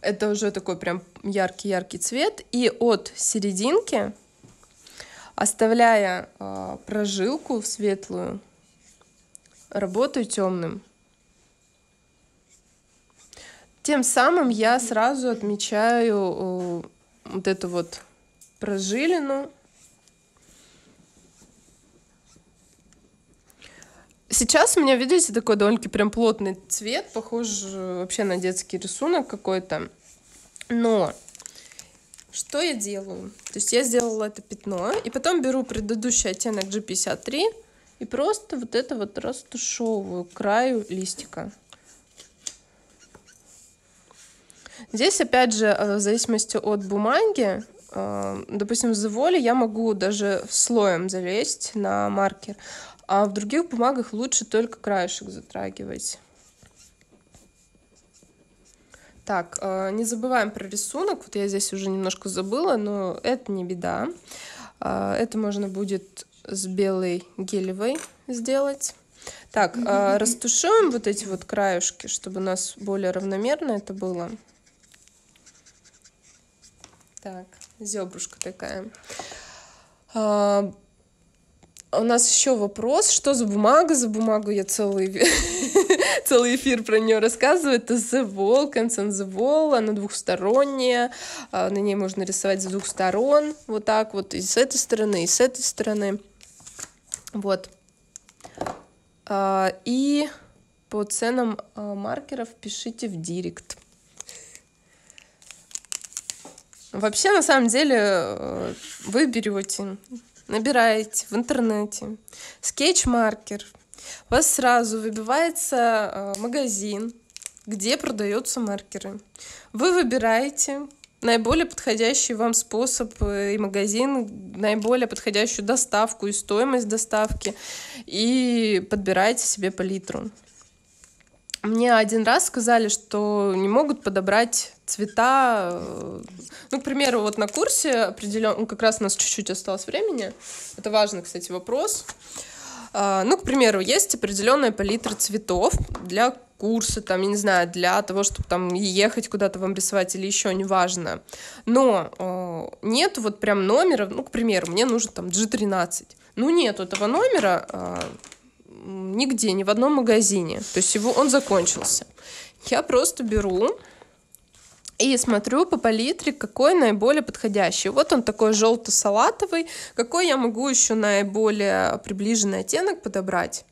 Это уже такой прям яркий-яркий цвет. И от серединки, оставляя прожилку в светлую, работаю темным. Тем самым я сразу отмечаю вот эту вот прожилину. Сейчас у меня, видите, такой довольно-таки прям плотный цвет, похож вообще на детский рисунок какой-то. Но что я делаю? То есть я сделала это пятно, и потом беру предыдущий оттенок G53 и просто вот это вот растушевываю к краю листика. Здесь, опять же, в зависимости от бумаги, допустим, в The Wall я могу даже слоем залезть на маркер, а в других бумагах лучше только краешек затрагивать. Так, не забываем про рисунок. Вот я здесь уже немножко забыла, но это не беда. Это можно будет с белой гелевой сделать. Так, растушуем вот эти вот краешки, чтобы у нас более равномерно это было. Так, зебрушка такая. У нас еще вопрос, что за бумага? За бумагу я целый эфир про нее рассказываю. Это The Wall, Canson The Wall, она двухсторонняя, на ней можно рисовать с двух сторон, вот так вот, и с этой стороны, и с этой стороны. Вот. И по ценам маркеров пишите в директ. Вообще, на самом деле, вы берете... Набираете в интернете скетчмаркер, у вас сразу выбивается магазин, где продаются маркеры. Вы выбираете наиболее подходящий вам способ и магазин, наиболее подходящую доставку и стоимость доставки, и подбираете себе палитру. Мне один раз сказали, что не могут подобрать цвета. Ну, к примеру, вот на курсе определенно, как раз у нас чуть-чуть осталось времени. Это важный, кстати, вопрос. Ну, к примеру, есть определенная палитра цветов для курса, там, я не знаю, для того, чтобы там ехать куда-то вам рисовать или еще, неважно. Но нет вот прям номера. Ну, к примеру, мне нужен там G13. Ну, нет этого номера. Нигде, ни в одном магазине. То есть он закончился. Я просто беру и смотрю по палитре, какой наиболее подходящий. Вот он такой желто-салатовый. Какой я могу еще наиболее приближенный оттенок подобрать?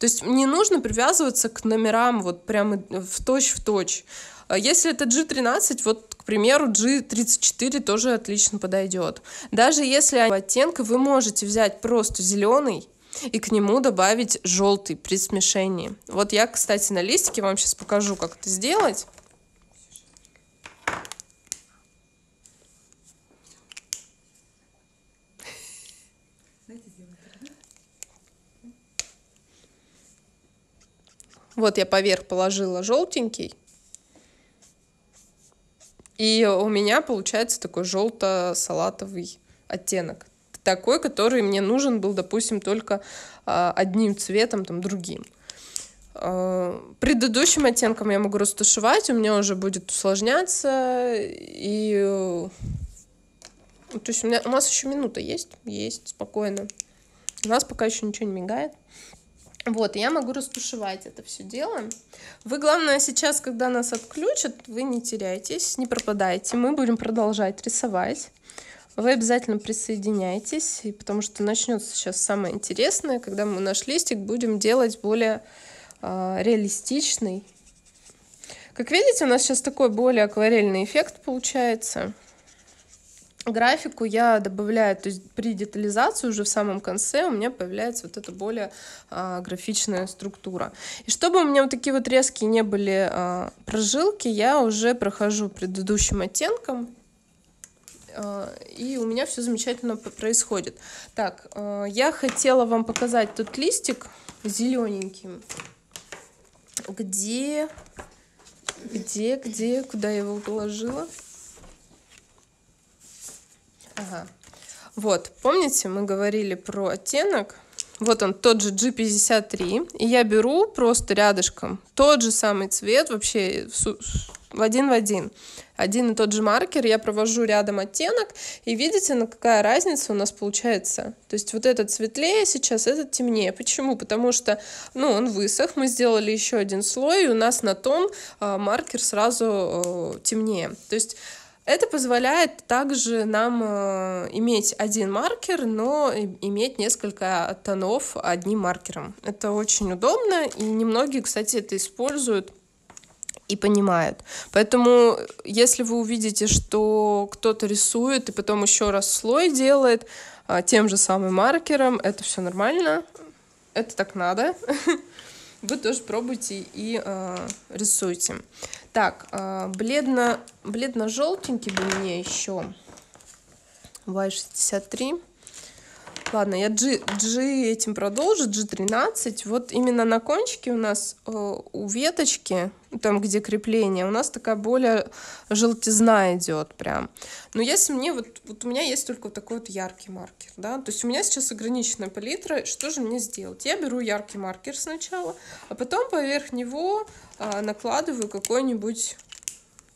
То есть не нужно привязываться к номерам вот прямо в точь в точь. Если это G13, вот, к примеру, G34 тоже отлично подойдет. Даже если оттенка, вы можете взять просто зеленый и к нему добавить желтый при смешении. Вот я, кстати, на листике вам сейчас покажу, как это сделать. Вот я поверх положила желтенький. И у меня получается такой желто-салатовый оттенок. Такой, который мне нужен был, допустим, только одним цветом, там, другим. Предыдущим оттенком я могу растушевать, у меня уже будет усложняться. И... То есть у нас еще минута есть? Есть, спокойно. У нас пока еще ничего не мигает. Вот, я могу растушевать это все дело. Вы, главное, сейчас, когда нас отключат, вы не теряйтесь, не пропадайте. Мы будем продолжать рисовать. Вы обязательно присоединяйтесь, потому что начнется сейчас самое интересное, когда мы наш листик будем делать более реалистичный. Как видите, у нас сейчас такой более акварельный эффект получается. Графику я добавляю, то есть при детализации уже в самом конце у меня появляется вот эта более графичная структура. И чтобы у меня вот такие вот резкие не были прожилки, я уже прохожу предыдущим оттенком, и у меня все замечательно происходит. Так, я хотела вам показать тот листик зелененьким, куда я его положила. Ага. Вот, помните, мы говорили про оттенок. Вот он, тот же G53. И я беру просто рядышком тот же самый цвет, вообще в один. Один и тот же маркер. Я провожу рядом оттенок. И видите, какая разница у нас получается. То есть вот этот светлее сейчас, этот темнее. Почему? Потому что, ну, он высох. Мы сделали еще один слой, и у нас на том маркер сразу темнее. То есть... Это позволяет также нам иметь один маркер, но иметь несколько тонов одним маркером. Это очень удобно, и немногие, кстати, это используют и понимают. Поэтому, если вы увидите, что кто-то рисует и потом еще раз слой делает тем же самым маркером, это все нормально, это так надо. Вы тоже пробуйте и рисуйте. Так, бледно-желтенький бы мне еще. Y63. Ладно, я этим продолжу, G13. Вот именно на кончике у нас, у веточки, там, где крепление, у нас такая более желтизна идет прям. Но если мне, вот у меня есть только вот такой вот яркий маркер, да, то есть у меня сейчас ограниченная палитра, что же мне сделать? Я беру яркий маркер сначала, а потом поверх него накладываю какой-нибудь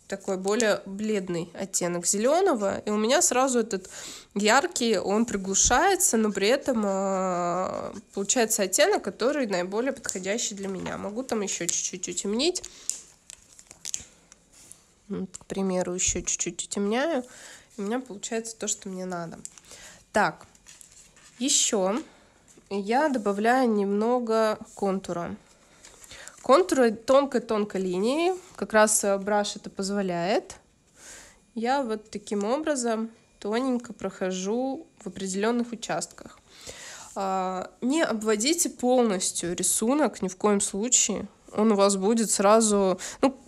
такой более бледный оттенок зеленого, и у меня сразу этот яркий, он приглушается, но при этом получается оттенок, который наиболее подходящий для меня. Могу там еще чуть-чуть утемнить. Вот, к примеру, еще чуть-чуть утемняю. И у меня получается то, что мне надо. Так, еще я добавляю немного контура. Контуры тонкой-тонкой линии, как раз браш это позволяет. Я вот таким образом тоненько прохожу в определенных участках. Не обводите полностью рисунок, ни в коем случае. Он у вас будет сразу... Ну,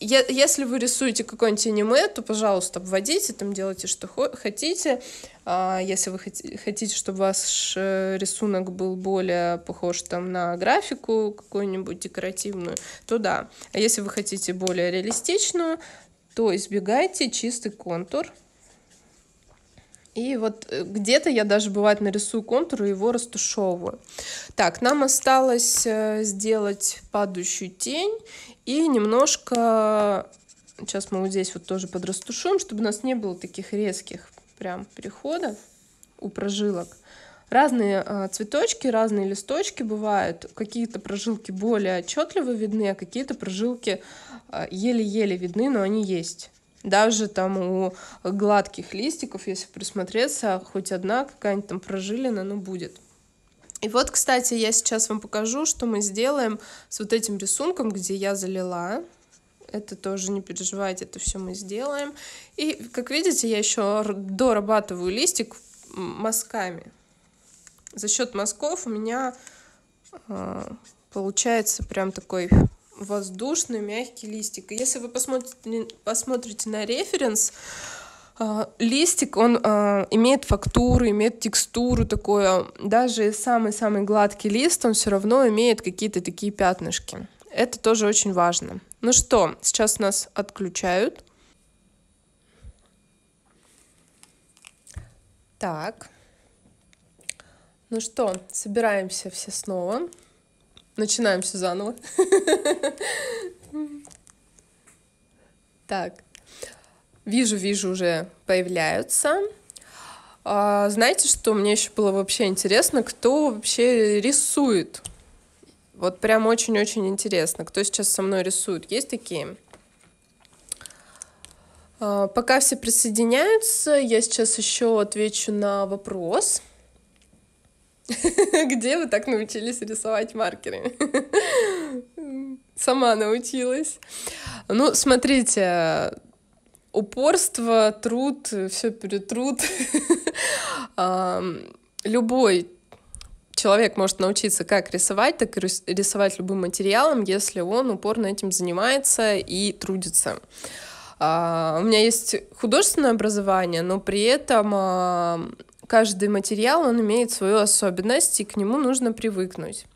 если вы рисуете какое-нибудь аниме, то, пожалуйста, обводите, там делайте, что хотите. Если вы хотите, чтобы ваш рисунок был более похож там на графику какую-нибудь декоративную, то да. А если вы хотите более реалистичную, то избегайте чистый контур. И вот где-то я даже, бывает, нарисую контур и его растушевываю. Так, нам осталось сделать падающую тень. И немножко, сейчас мы вот здесь вот тоже подрастушуем, чтобы у нас не было таких резких прям переходов у прожилок. Разные цветочки, разные листочки бывают. Какие-то прожилки более отчетливо видны, а какие-то прожилки еле-еле видны, но они есть. Даже там у гладких листиков, если присмотреться, хоть одна какая-нибудь там прожилина, но будет. И вот, кстати, я сейчас вам покажу, что мы сделаем с вот этим рисунком, где я залила. Это тоже, не переживайте, это все мы сделаем. И, как видите, я еще дорабатываю листик мазками. За счет мазков у меня получается прям такой воздушный, мягкий листик. И если вы посмотрите на референс, листик, он имеет фактуру, имеет текстуру такую. Даже самый-самый гладкий лист, он все равно имеет какие-то такие пятнышки. Это тоже очень важно. Ну что, сейчас нас отключают. Так. Ну что, собираемся все снова. Начинаем все заново. Так. Вижу, уже появляются. Знаете, что мне еще было вообще интересно? Кто вообще рисует? Вот прям очень-очень интересно, кто сейчас со мной рисует. Есть такие? Пока все присоединяются, я сейчас еще отвечу на вопрос. Где вы так научились рисовать маркеры? Сама научилась. Ну, смотрите, упорство, труд, все перетрут. Любой человек может научиться как рисовать, так и рисовать любым материалом, если он упорно этим занимается и трудится. У меня есть художественное образование, но при этом каждый материал, он имеет свою особенность, и к нему нужно привыкнуть.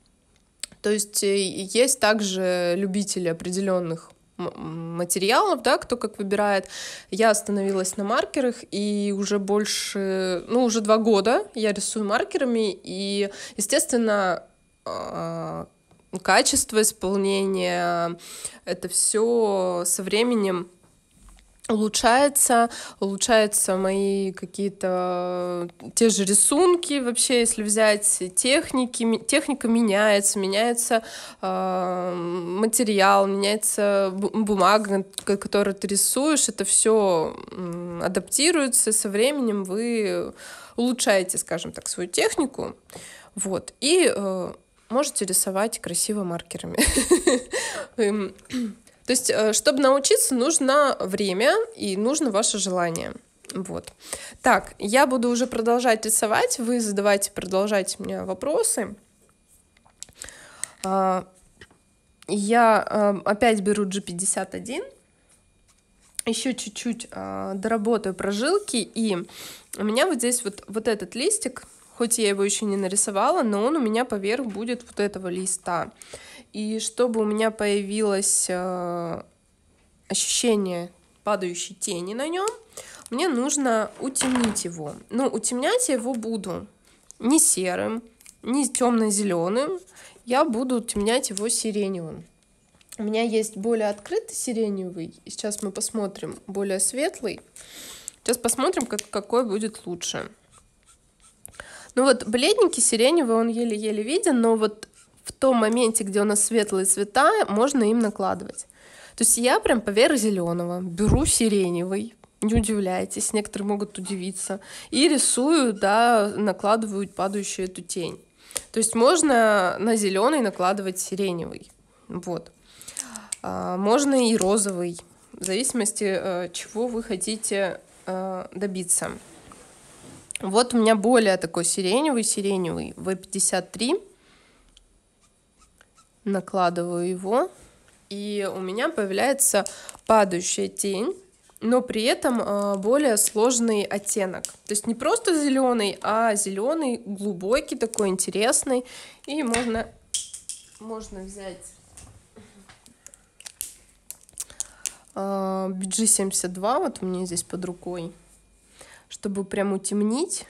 То есть есть также любители определенных материалов, да, кто как выбирает. Я остановилась на маркерах, и уже больше, ну, уже 2 года я рисую маркерами, и, естественно, качество исполнения, это все со временем улучшается, улучшаются мои какие-то те же рисунки вообще, если взять техники, техника меняется материал, меняется бумага, которую ты рисуешь, это все адаптируется, со временем вы улучшаете, скажем так, свою технику, вот, и можете рисовать красиво маркерами. То есть, чтобы научиться, нужно время и нужно ваше желание. Вот. Так, я буду уже продолжать рисовать. Вы задавайте, продолжайте мне вопросы. Я опять беру G51. Еще чуть-чуть доработаю прожилки. И у меня вот здесь вот этот листик, хоть я его еще не нарисовала, но он у меня поверх будет вот этого листа. И чтобы у меня появилось ощущение падающей тени на нем, мне нужно утемнить его. Ну, утемнять я его буду не серым, не темно-зеленым. Я буду утемнять его сиреневым. У меня есть более открытый сиреневый. И сейчас мы посмотрим более светлый. Сейчас посмотрим, какой будет лучше. Ну вот бледненький сиреневый, он еле-еле виден, но вот в том моменте, где у нас светлые цвета, можно им накладывать. То есть я прям поверх зеленого беру сиреневый, не удивляйтесь, некоторые могут удивиться, и рисую, да, накладываю падающую эту тень. То есть можно на зеленый накладывать сиреневый, вот. Можно и розовый, в зависимости, чего вы хотите добиться. Вот у меня более такой сиреневый, V53. Накладываю его, и у меня появляется падающая тень, но при этом более сложный оттенок. То есть не просто зеленый, а зеленый, глубокий, такой интересный. И можно взять G72, вот у меня здесь под рукой. Чтобы прям утемнить,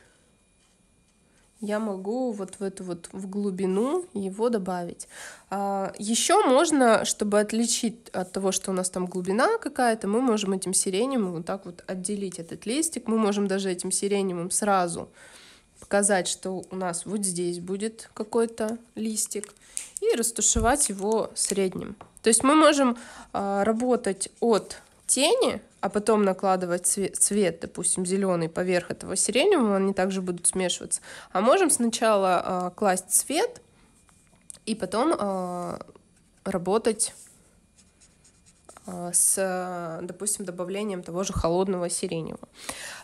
я могу вот в эту вот в глубину его добавить. Еще можно, чтобы отличить от того, что у нас там глубина какая-то, мы можем этим сиреневым вот так вот отделить этот листик. Мы можем даже этим сиреневым сразу показать, что у нас вот здесь будет какой-то листик, и растушевать его средним. То есть мы можем работать от тени, а потом накладывать цвет, допустим, зеленый поверх этого сиреневого, они также будут смешиваться. А можем сначала класть цвет и потом работать с, допустим, добавлением того же холодного сиреневого.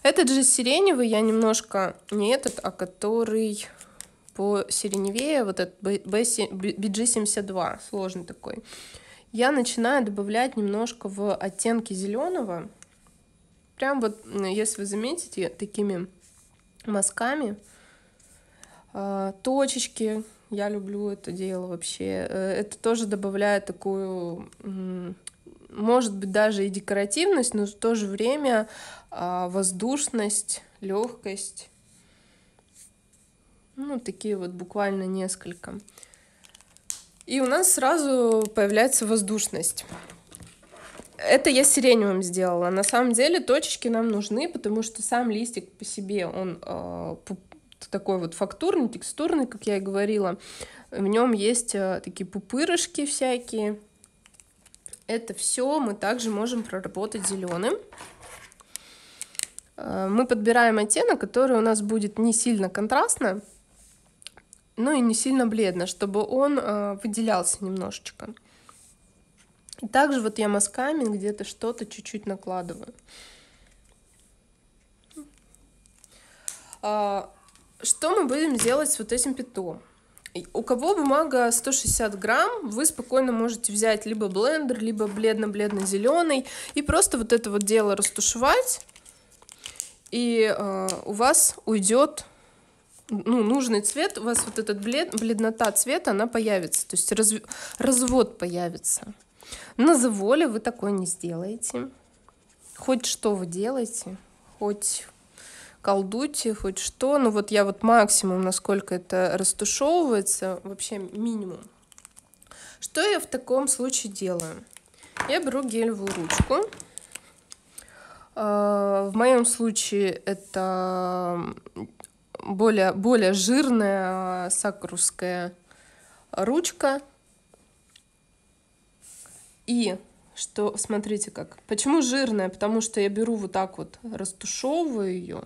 Этот же сиреневый я немножко, не этот, а который посиреневее, вот этот BG72, сложный такой. Я начинаю добавлять немножко в оттенки зеленого. Прям вот, если вы заметите, такими мазками, точечки. Я люблю это дело вообще. Это тоже добавляет такую, может быть, даже и декоративность, но в то же время воздушность, легкость. Ну, такие вот буквально несколько. И у нас сразу появляется воздушность. Это я сиреневым сделала. На самом деле точечки нам нужны, потому что сам листик по себе, он такой вот фактурный, текстурный, как я и говорила. В нем есть такие пупырышки всякие. Это все мы также можем проработать зеленым. Мы подбираем оттенок, который у нас будет не сильно контрастно, но и не сильно бледно, чтобы он выделялся немножечко. Также вот я мазками где-то что-то чуть-чуть накладываю. Что мы будем делать с вот этим пятном? У кого бумага 160 грамм, вы спокойно можете взять либо блендер, либо бледно-бледно-зеленый и просто вот это вот дело растушевать, и у вас уйдет, ну, нужный цвет, у вас вот этот бледнота цвета, она появится, то есть развод появится. На заволе вы такое не сделаете. Хоть что вы делаете, хоть колдуйте, хоть что. Ну вот я вот максимум, насколько это растушевывается, вообще минимум. Что я в таком случае делаю? Я беру гелевую ручку. В моем случае это более жирная сакурская ручка. И что, смотрите как. Почему жирная? Потому что я беру вот так вот, растушевываю ее.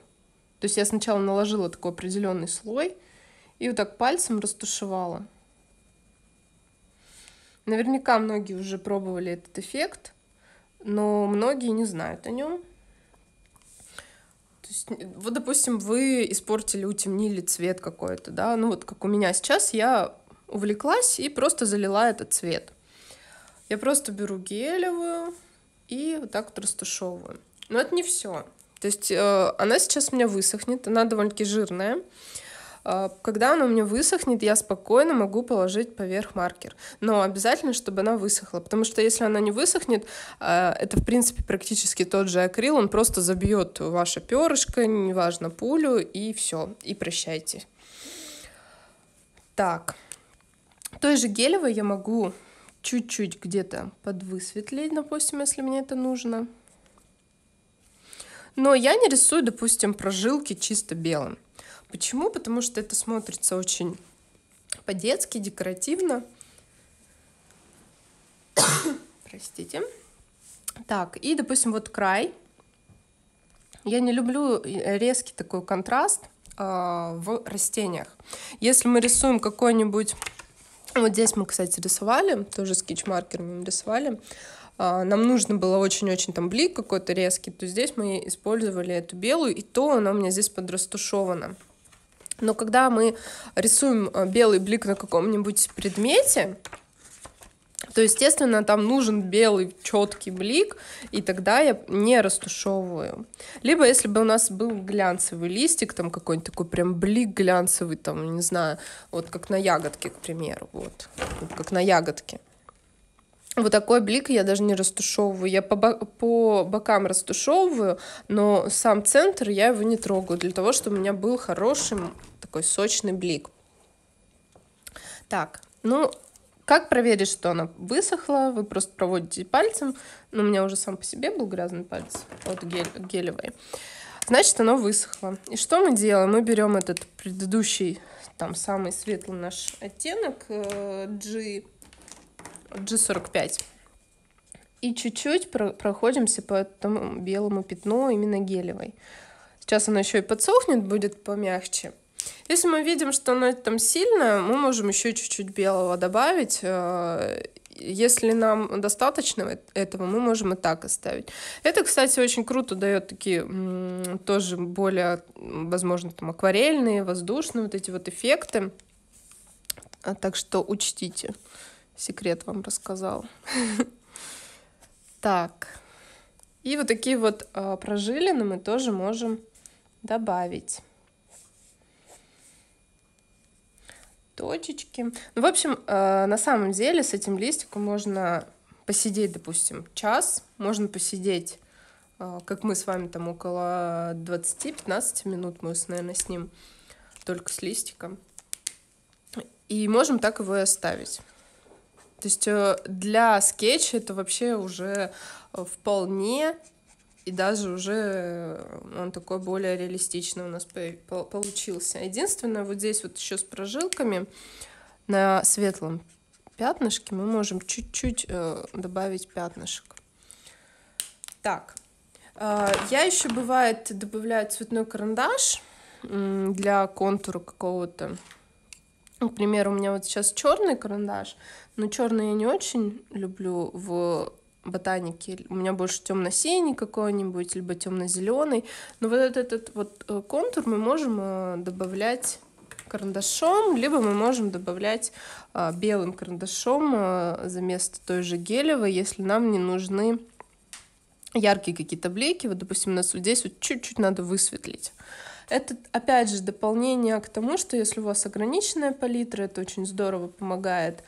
То есть я сначала наложила такой определенный слой и вот так пальцем растушевала. Наверняка многие уже пробовали этот эффект, но многие не знают о нем. То есть, вот, допустим, вы испортили, утемнили цвет какой-то, да, ну вот как у меня сейчас, я увлеклась и просто залила этот цвет. Я просто беру гелевую и вот так вот растушевываю. Но это не все. То есть она сейчас у меня высохнет, она довольно-таки жирная. Когда она у меня высохнет, я спокойно могу положить поверх маркер. Но обязательно, чтобы она высохла, потому что если она не высохнет, это, в принципе, практически тот же акрил, он просто забьет ваше перышко, неважно, пулю, и все, и прощайте. Так, той же гелевой я могу чуть-чуть где-то подвысветлить, допустим, если мне это нужно. Но я не рисую, допустим, прожилки чисто белым. Почему? Потому что это смотрится очень по-детски, декоративно. Простите. Так, и, допустим, вот край. Я не люблю резкий такой контраст в растениях. Если мы рисуем какой-нибудь... Вот здесь мы, кстати, рисовали, тоже скетчмаркером рисовали. Нам нужно было очень-очень там блик какой-то резкий, то здесь мы использовали эту белую, и то она у меня здесь подрастушевана. Но когда мы рисуем белый блик на каком-нибудь предмете, то, естественно, там нужен белый четкий блик, и тогда я не растушевываю. Либо если бы у нас был глянцевый листик, там какой-нибудь такой прям блик глянцевый, там, не знаю, вот как на ягодке, к примеру, вот как на ягодке. Вот такой блик я даже не растушевываю. Я по бокам растушевываю, но сам центр я его не трогаю, для того, чтобы у меня был хороший такой сочный блик. Так, ну, как проверить, что она высохла? Вы просто проводите пальцем. Ну, у меня уже сам по себе был грязный палец от гелевой. Значит, оно высохло. И что мы делаем? Мы берем этот предыдущий, там, самый светлый наш оттенок, G45, И чуть-чуть проходимся по этому белому пятну именно гелевой. Сейчас оно еще и подсохнет, будет помягче. Если мы видим, что оно там сильно, мы можем еще чуть-чуть белого добавить. Если нам достаточно этого, мы можем и так оставить. Это, кстати, очень круто дает такие тоже более, возможно, там акварельные, воздушные вот эти вот эффекты. Так что учтите. Секрет вам рассказала. Так. И вот такие вот прожилины мы тоже можем добавить. Точечки. Ну, в общем, на самом деле с этим листиком можно посидеть, допустим, час. Можно посидеть, как мы с вами, там около 20-15 минут мы, наверное, с ним только с листиком. И можем так его и оставить. То есть для скетча это вообще уже вполне, и даже уже он такой более реалистичный у нас получился. Единственное, вот здесь вот еще с прожилками на светлом пятнышке мы можем чуть-чуть добавить пятнышек. Так, я еще, бывает, добавляю цветной карандаш для контура какого-то. Например, у меня вот сейчас черный карандаш, но черный я не очень люблю в ботанике. У меня больше темно-синий какой-нибудь, либо темно-зеленый. Но вот этот вот контур мы можем добавлять карандашом, либо мы можем добавлять белым карандашом заместо той же гелевой, если нам не нужны яркие какие-то блики. Вот, допустим, у нас вот здесь вот чуть-чуть надо высветлить. Это, опять же, дополнение к тому, что если у вас ограниченная палитра, это очень здорово помогает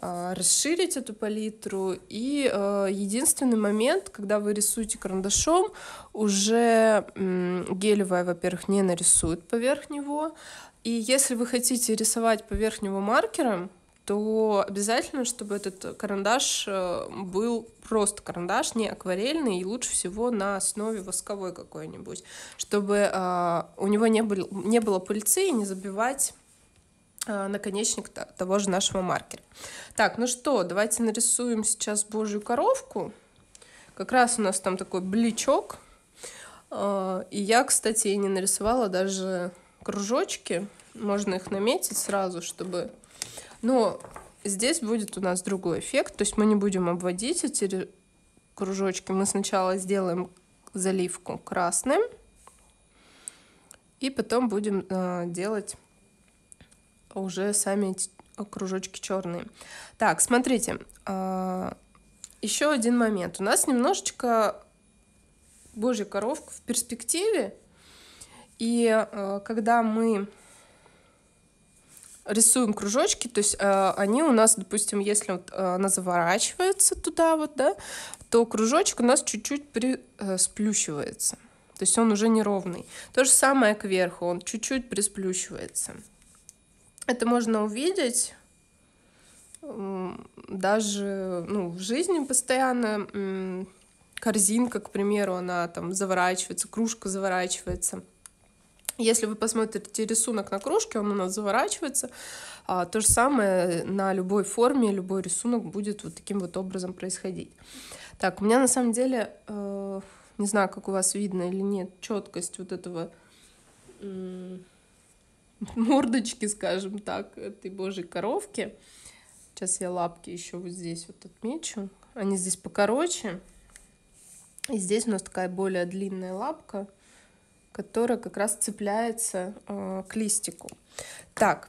расширить эту палитру. И единственный момент, когда вы рисуете карандашом, уже гелевая, во-первых, не нарисует поверх него. И если вы хотите рисовать поверх него маркером, то обязательно, чтобы этот карандаш был просто карандаш, не акварельный, и лучше всего на основе восковой какой-нибудь, чтобы у него не было пыльцы и не забивать наконечник того же нашего маркера. Так, ну что, давайте нарисуем сейчас божью коровку. Как раз у нас там такой бличок. И я, кстати, не нарисовала даже кружочки. Можно их наметить сразу, чтобы... Но здесь будет у нас другой эффект, то есть мы не будем обводить эти кружочки. Мы сначала сделаем заливку красным, и потом будем делать уже сами эти кружочки черные. Так, смотрите, еще один момент. У нас немножечко божья коровка в перспективе, и когда мы... рисуем кружочки, то есть они у нас, допустим, если вот, она заворачивается туда вот, да, то кружочек у нас чуть-чуть сплющивается, то есть он уже неровный. То же самое кверху, он чуть-чуть присплющивается. Это можно увидеть даже, ну, в жизни постоянно. Корзинка, к примеру, она там заворачивается, кружка заворачивается. Если вы посмотрите рисунок на кружке, он у нас заворачивается. То же самое на любой форме, любой рисунок будет вот таким вот образом происходить. Так, у меня на самом деле, не знаю, как у вас видно или нет, четкость вот этого мордочки, скажем так, этой божьей коровки. Сейчас я лапки еще вот здесь вот отмечу. Они здесь покороче. И здесь у нас такая более длинная лапка, которая как раз цепляется к листику. Так,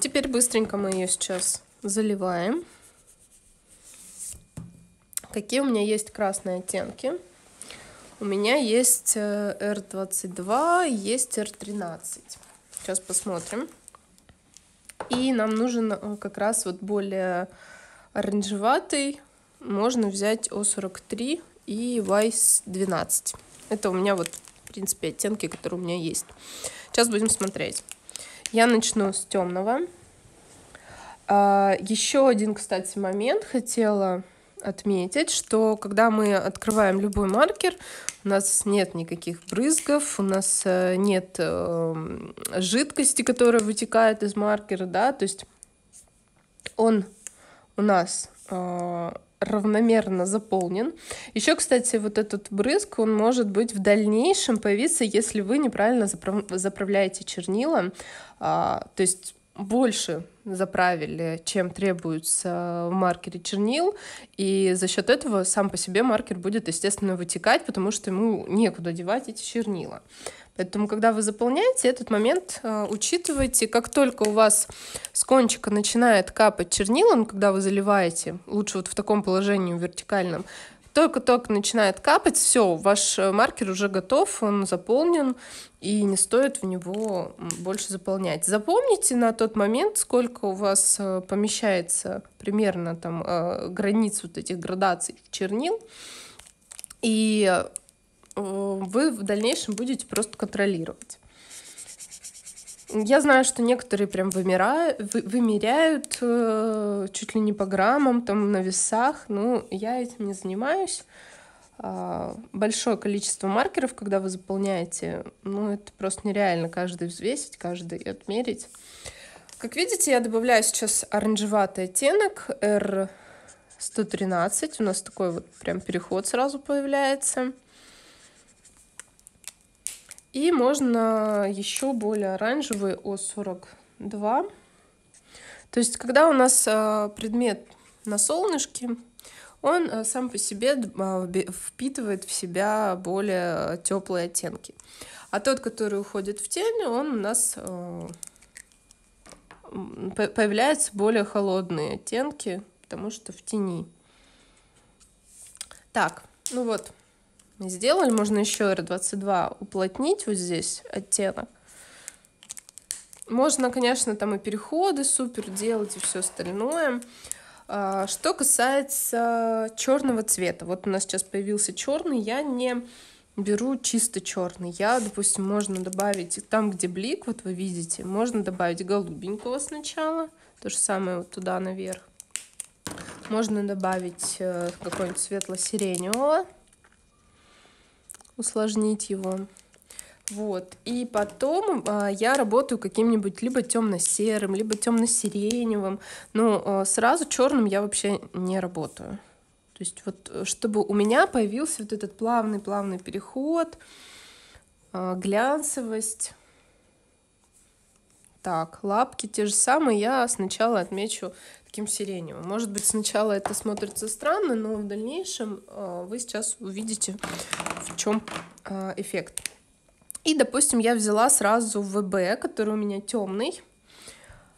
теперь быстренько мы ее сейчас заливаем. Какие у меня есть красные оттенки? У меня есть R22, есть R13. Сейчас посмотрим. И нам нужен как раз вот более оранжеватый. Можно взять O43 и Y12. Это у меня вот, в принципе, оттенки, которые у меня есть. Сейчас будем смотреть. Я начну с темного. Еще один, кстати, момент хотела отметить, что когда мы открываем любой маркер, у нас нет никаких брызгов, у нас нет жидкости, которая вытекает из маркера, да, то есть он у нас равномерно заполнен. Еще, кстати, вот этот брызг, он может быть в дальнейшем появиться, если вы неправильно заправляете чернила, то есть больше заправили, чем требуется в маркере чернил, и за счет этого сам по себе маркер будет, естественно, вытекать, потому что ему некуда девать эти чернила. Поэтому, когда вы заполняете этот момент, учитывайте, как только у вас с кончика начинает капать чернила, ну, когда вы заливаете, лучше вот в таком положении вертикальном, только-только начинает капать, все, ваш маркер уже готов, он заполнен, и не стоит в него больше заполнять. Запомните на тот момент, сколько у вас помещается примерно там границ вот этих градаций чернил, и вы в дальнейшем будете просто контролировать. Я знаю, что некоторые прям вымеряют чуть ли не по граммам, там на весах, но я этим не занимаюсь. Большое количество маркеров, когда вы заполняете, ну это просто нереально, каждый взвесить, каждый отмерить. Как видите, я добавляю сейчас оранжеватый оттенок R113, у нас такой вот прям переход сразу появляется. И можно еще более оранжевый O42. То есть, когда у нас предмет на солнышке, он сам по себе впитывает в себя более теплые оттенки. А тот, который уходит в тень, он у нас появляются более холодные оттенки, потому что в тени. Так, ну вот. Сделали, можно еще R22 уплотнить вот здесь оттенок. Можно, конечно, там и переходы супер делать и все остальное. Что касается черного цвета, вот у нас сейчас появился черный, я не беру чисто черный, я, допустим, можно добавить там, где блик, вот вы видите, можно добавить голубенького сначала, то же самое вот туда наверх. Можно добавить какой-нибудь светло-сиреневого, усложнить его. Вот. И потом я работаю каким-нибудь либо темно-серым, либо темно-сиреневым. Но сразу черным я вообще не работаю. То есть вот чтобы у меня появился вот этот плавный-плавный переход, глянцевость. Так, лапки те же самые я сначала отмечу таким сиреневым. Может быть, сначала это смотрится странно, но в дальнейшем вы сейчас увидите, в чем эффект. И, допустим, я взяла сразу ВБ, который у меня темный,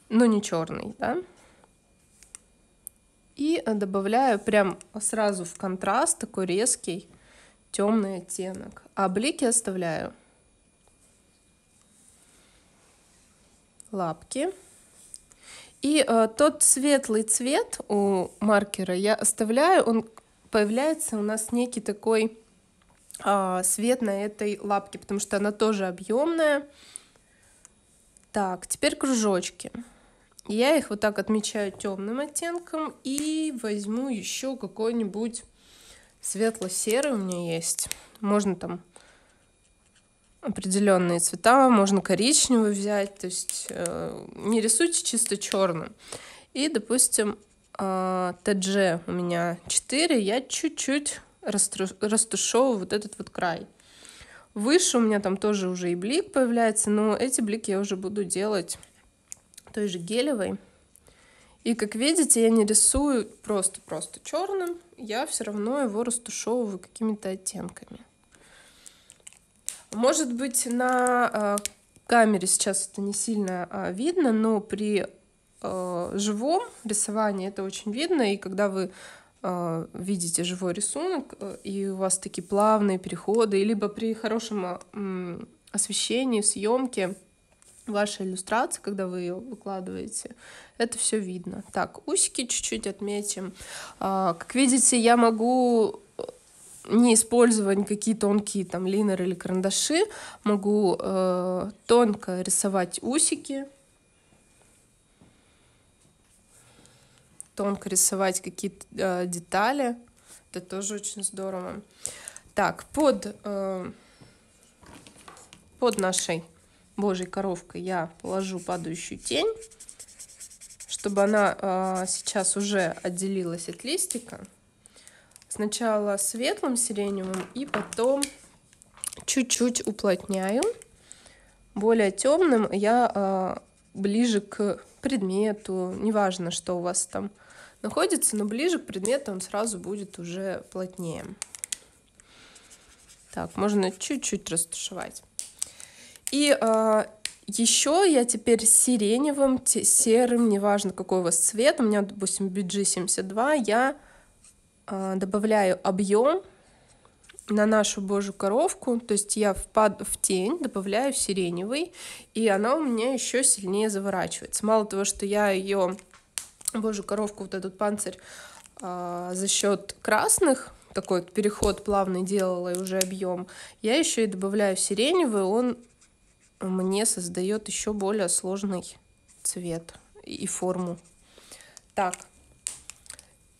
но не черный, да? И добавляю прям сразу в контраст такой резкий темный оттенок, а блики оставляю. Лапки. И тот светлый цвет у маркера я оставляю, он появляется у нас некий такой свет на этой лапке, потому что она тоже объемная. Так, теперь кружочки. Я их вот так отмечаю темным оттенком и возьму еще какой-нибудь светло-серый у меня есть. Можно там определенные цвета, можно коричневый взять, то есть не рисуйте чисто черным. И, допустим, TG у меня 4, я чуть-чуть растушевываю вот этот вот край. Выше у меня там тоже уже и блик появляется, но эти блики я уже буду делать той же гелевой. И, как видите, я не рисую просто-просто черным, я все равно его растушевываю какими-то оттенками. Может быть, на камере сейчас это не сильно видно, но при живом рисовании это очень видно. И когда вы видите живой рисунок, и у вас такие плавные переходы, либо при хорошем освещении, съемке вашей иллюстрации, когда вы ее выкладываете, это все видно. Так, усики чуть-чуть отметим. Как видите, я могу, не используя никакие тонкие там линеры или карандаши, могу тонко рисовать усики, тонко рисовать какие-то детали. Это тоже очень здорово. Так, под нашей божьей коровкой я положу падающую тень, чтобы она сейчас уже отделилась от листика. сначала светлым сиреневым и потом чуть-чуть уплотняю. Более темным я ближе к предмету, неважно, что у вас там находится, но ближе к предмету он сразу будет уже плотнее. Так, можно чуть-чуть растушевать. И еще я теперь сиреневым, серым, неважно какой у вас цвет, у меня, допустим, BG72, я добавляю объем на нашу божью коровку, то есть я в тень добавляю сиреневый, и она у меня еще сильнее заворачивается. Мало того, что я ее, божью коровку, вот этот панцирь, за счет красных, такой переход плавный делала и уже объем, я еще и добавляю сиреневый, он мне создает еще более сложный цвет и форму. Так,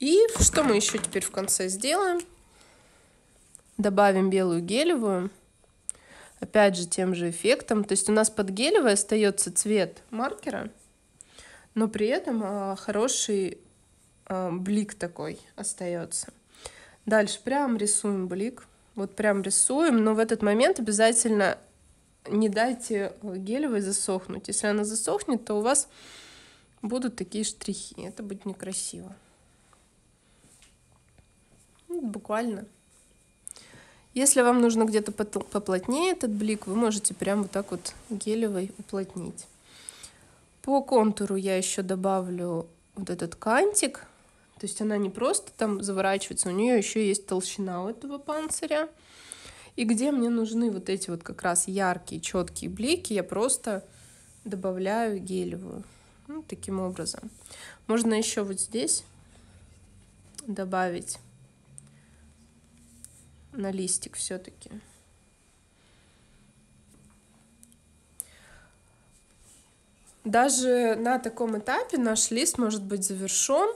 и что мы еще теперь в конце сделаем? Добавим белую гелевую, опять же тем же эффектом. То есть у нас под гелевой остается цвет маркера, но при этом хороший блик такой остается. Дальше прям рисуем блик, вот прям рисуем, но в этот момент обязательно не дайте гелевой засохнуть. Если она засохнет, то у вас будут такие штрихи, это будет некрасиво. Буквально. Если вам нужно где-то поплотнее этот блик, вы можете прям вот так вот гелевой уплотнить. По контуру я еще добавлю вот этот кантик. То есть она не просто там заворачивается, у нее еще есть толщина у этого панциря. И где мне нужны вот эти вот как раз яркие, четкие блики, я просто добавляю гелевую. Ну, таким образом. Можно еще вот здесь добавить на листик все-таки. Даже на таком этапе наш лист может быть завершен.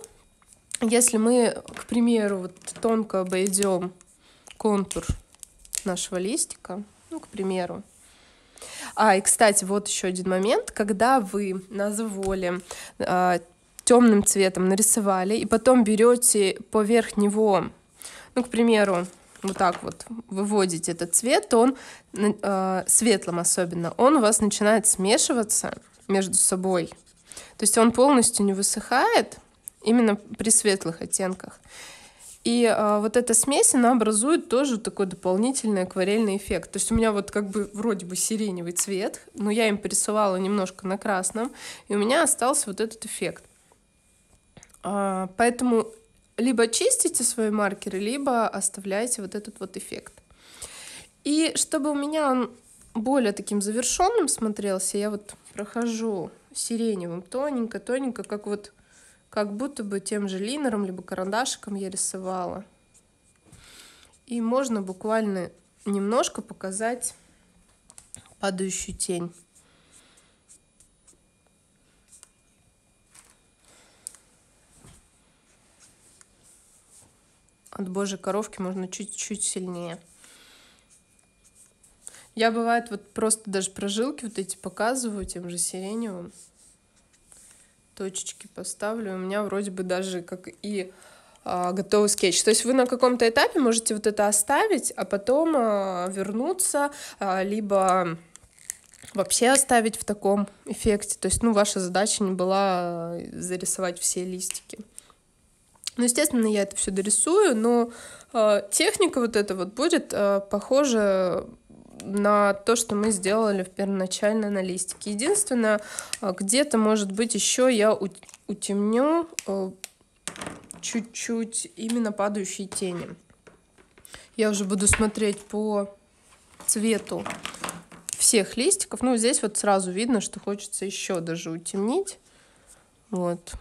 Если мы, к примеру, вот тонко обойдем контур нашего листика, ну, к примеру. И, кстати, вот еще один момент. Когда вы на заволе темным цветом нарисовали, и потом берете поверх него, ну, к примеру, вот так вот выводите этот цвет, то он, светлым особенно, он у вас начинает смешиваться между собой. То есть он полностью не высыхает, именно при светлых оттенках. И вот эта смесь, она образует тоже такой дополнительный акварельный эффект. То есть у меня вот как бы вроде бы сиреневый цвет, но я им порисовала немножко на красном, и у меня остался вот этот эффект. Поэтому либо чистите свои маркеры, либо оставляйте вот этот вот эффект. И чтобы у меня он более таким завершенным смотрелся, я вот прохожу сиреневым тоненько-тоненько, как вот как будто бы тем же линером либо карандашиком я рисовала. И можно буквально немножко показать падающую тень. От божьей коровки можно чуть-чуть сильнее. Я, бывает, вот просто даже прожилки вот эти показываю тем же сиреневым. Точечки поставлю. У меня вроде бы даже как и готовый скетч. То есть вы на каком-то этапе можете вот это оставить, а потом вернуться, либо вообще оставить в таком эффекте. То есть, ну, ваша задача не была зарисовать все листики. Ну, естественно, я это все дорисую, но техника вот эта вот будет похожа на то, что мы сделали первоначально на листике. Единственное, где-то, может быть, еще я утемню чуть-чуть именно падающие тени. Я уже буду смотреть по цвету всех листиков. Ну, здесь вот сразу видно, что хочется еще даже утемнить. Вот.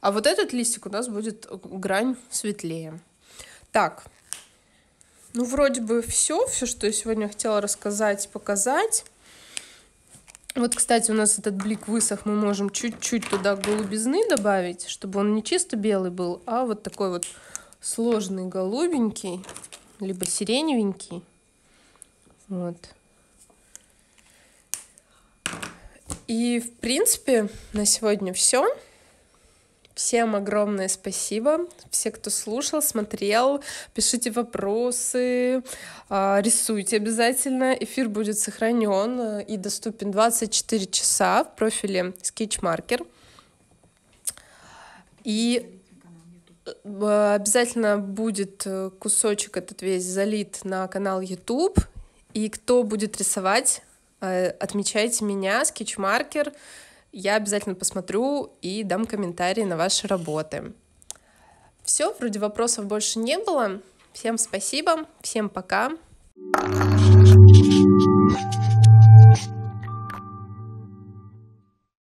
А вот этот листик у нас будет грань светлее. Так, ну вроде бы все, что я сегодня хотела рассказать, показать. Вот, кстати, у нас этот блик высох, мы можем чуть-чуть туда голубизны добавить, чтобы он не чисто белый был, а вот такой вот сложный голубенький, либо сиреневенький. Вот. И, в принципе, на сегодня все. Всем огромное спасибо, все, кто слушал, смотрел, пишите вопросы, рисуйте обязательно. Эфир будет сохранен и доступен 24 часа в профиле Sketchmarker. И обязательно будет кусочек этот весь залит на канал YouTube. И кто будет рисовать, отмечайте меня, Sketchmarker. Я обязательно посмотрю и дам комментарии на ваши работы. Все, вроде вопросов больше не было. Всем спасибо, всем пока.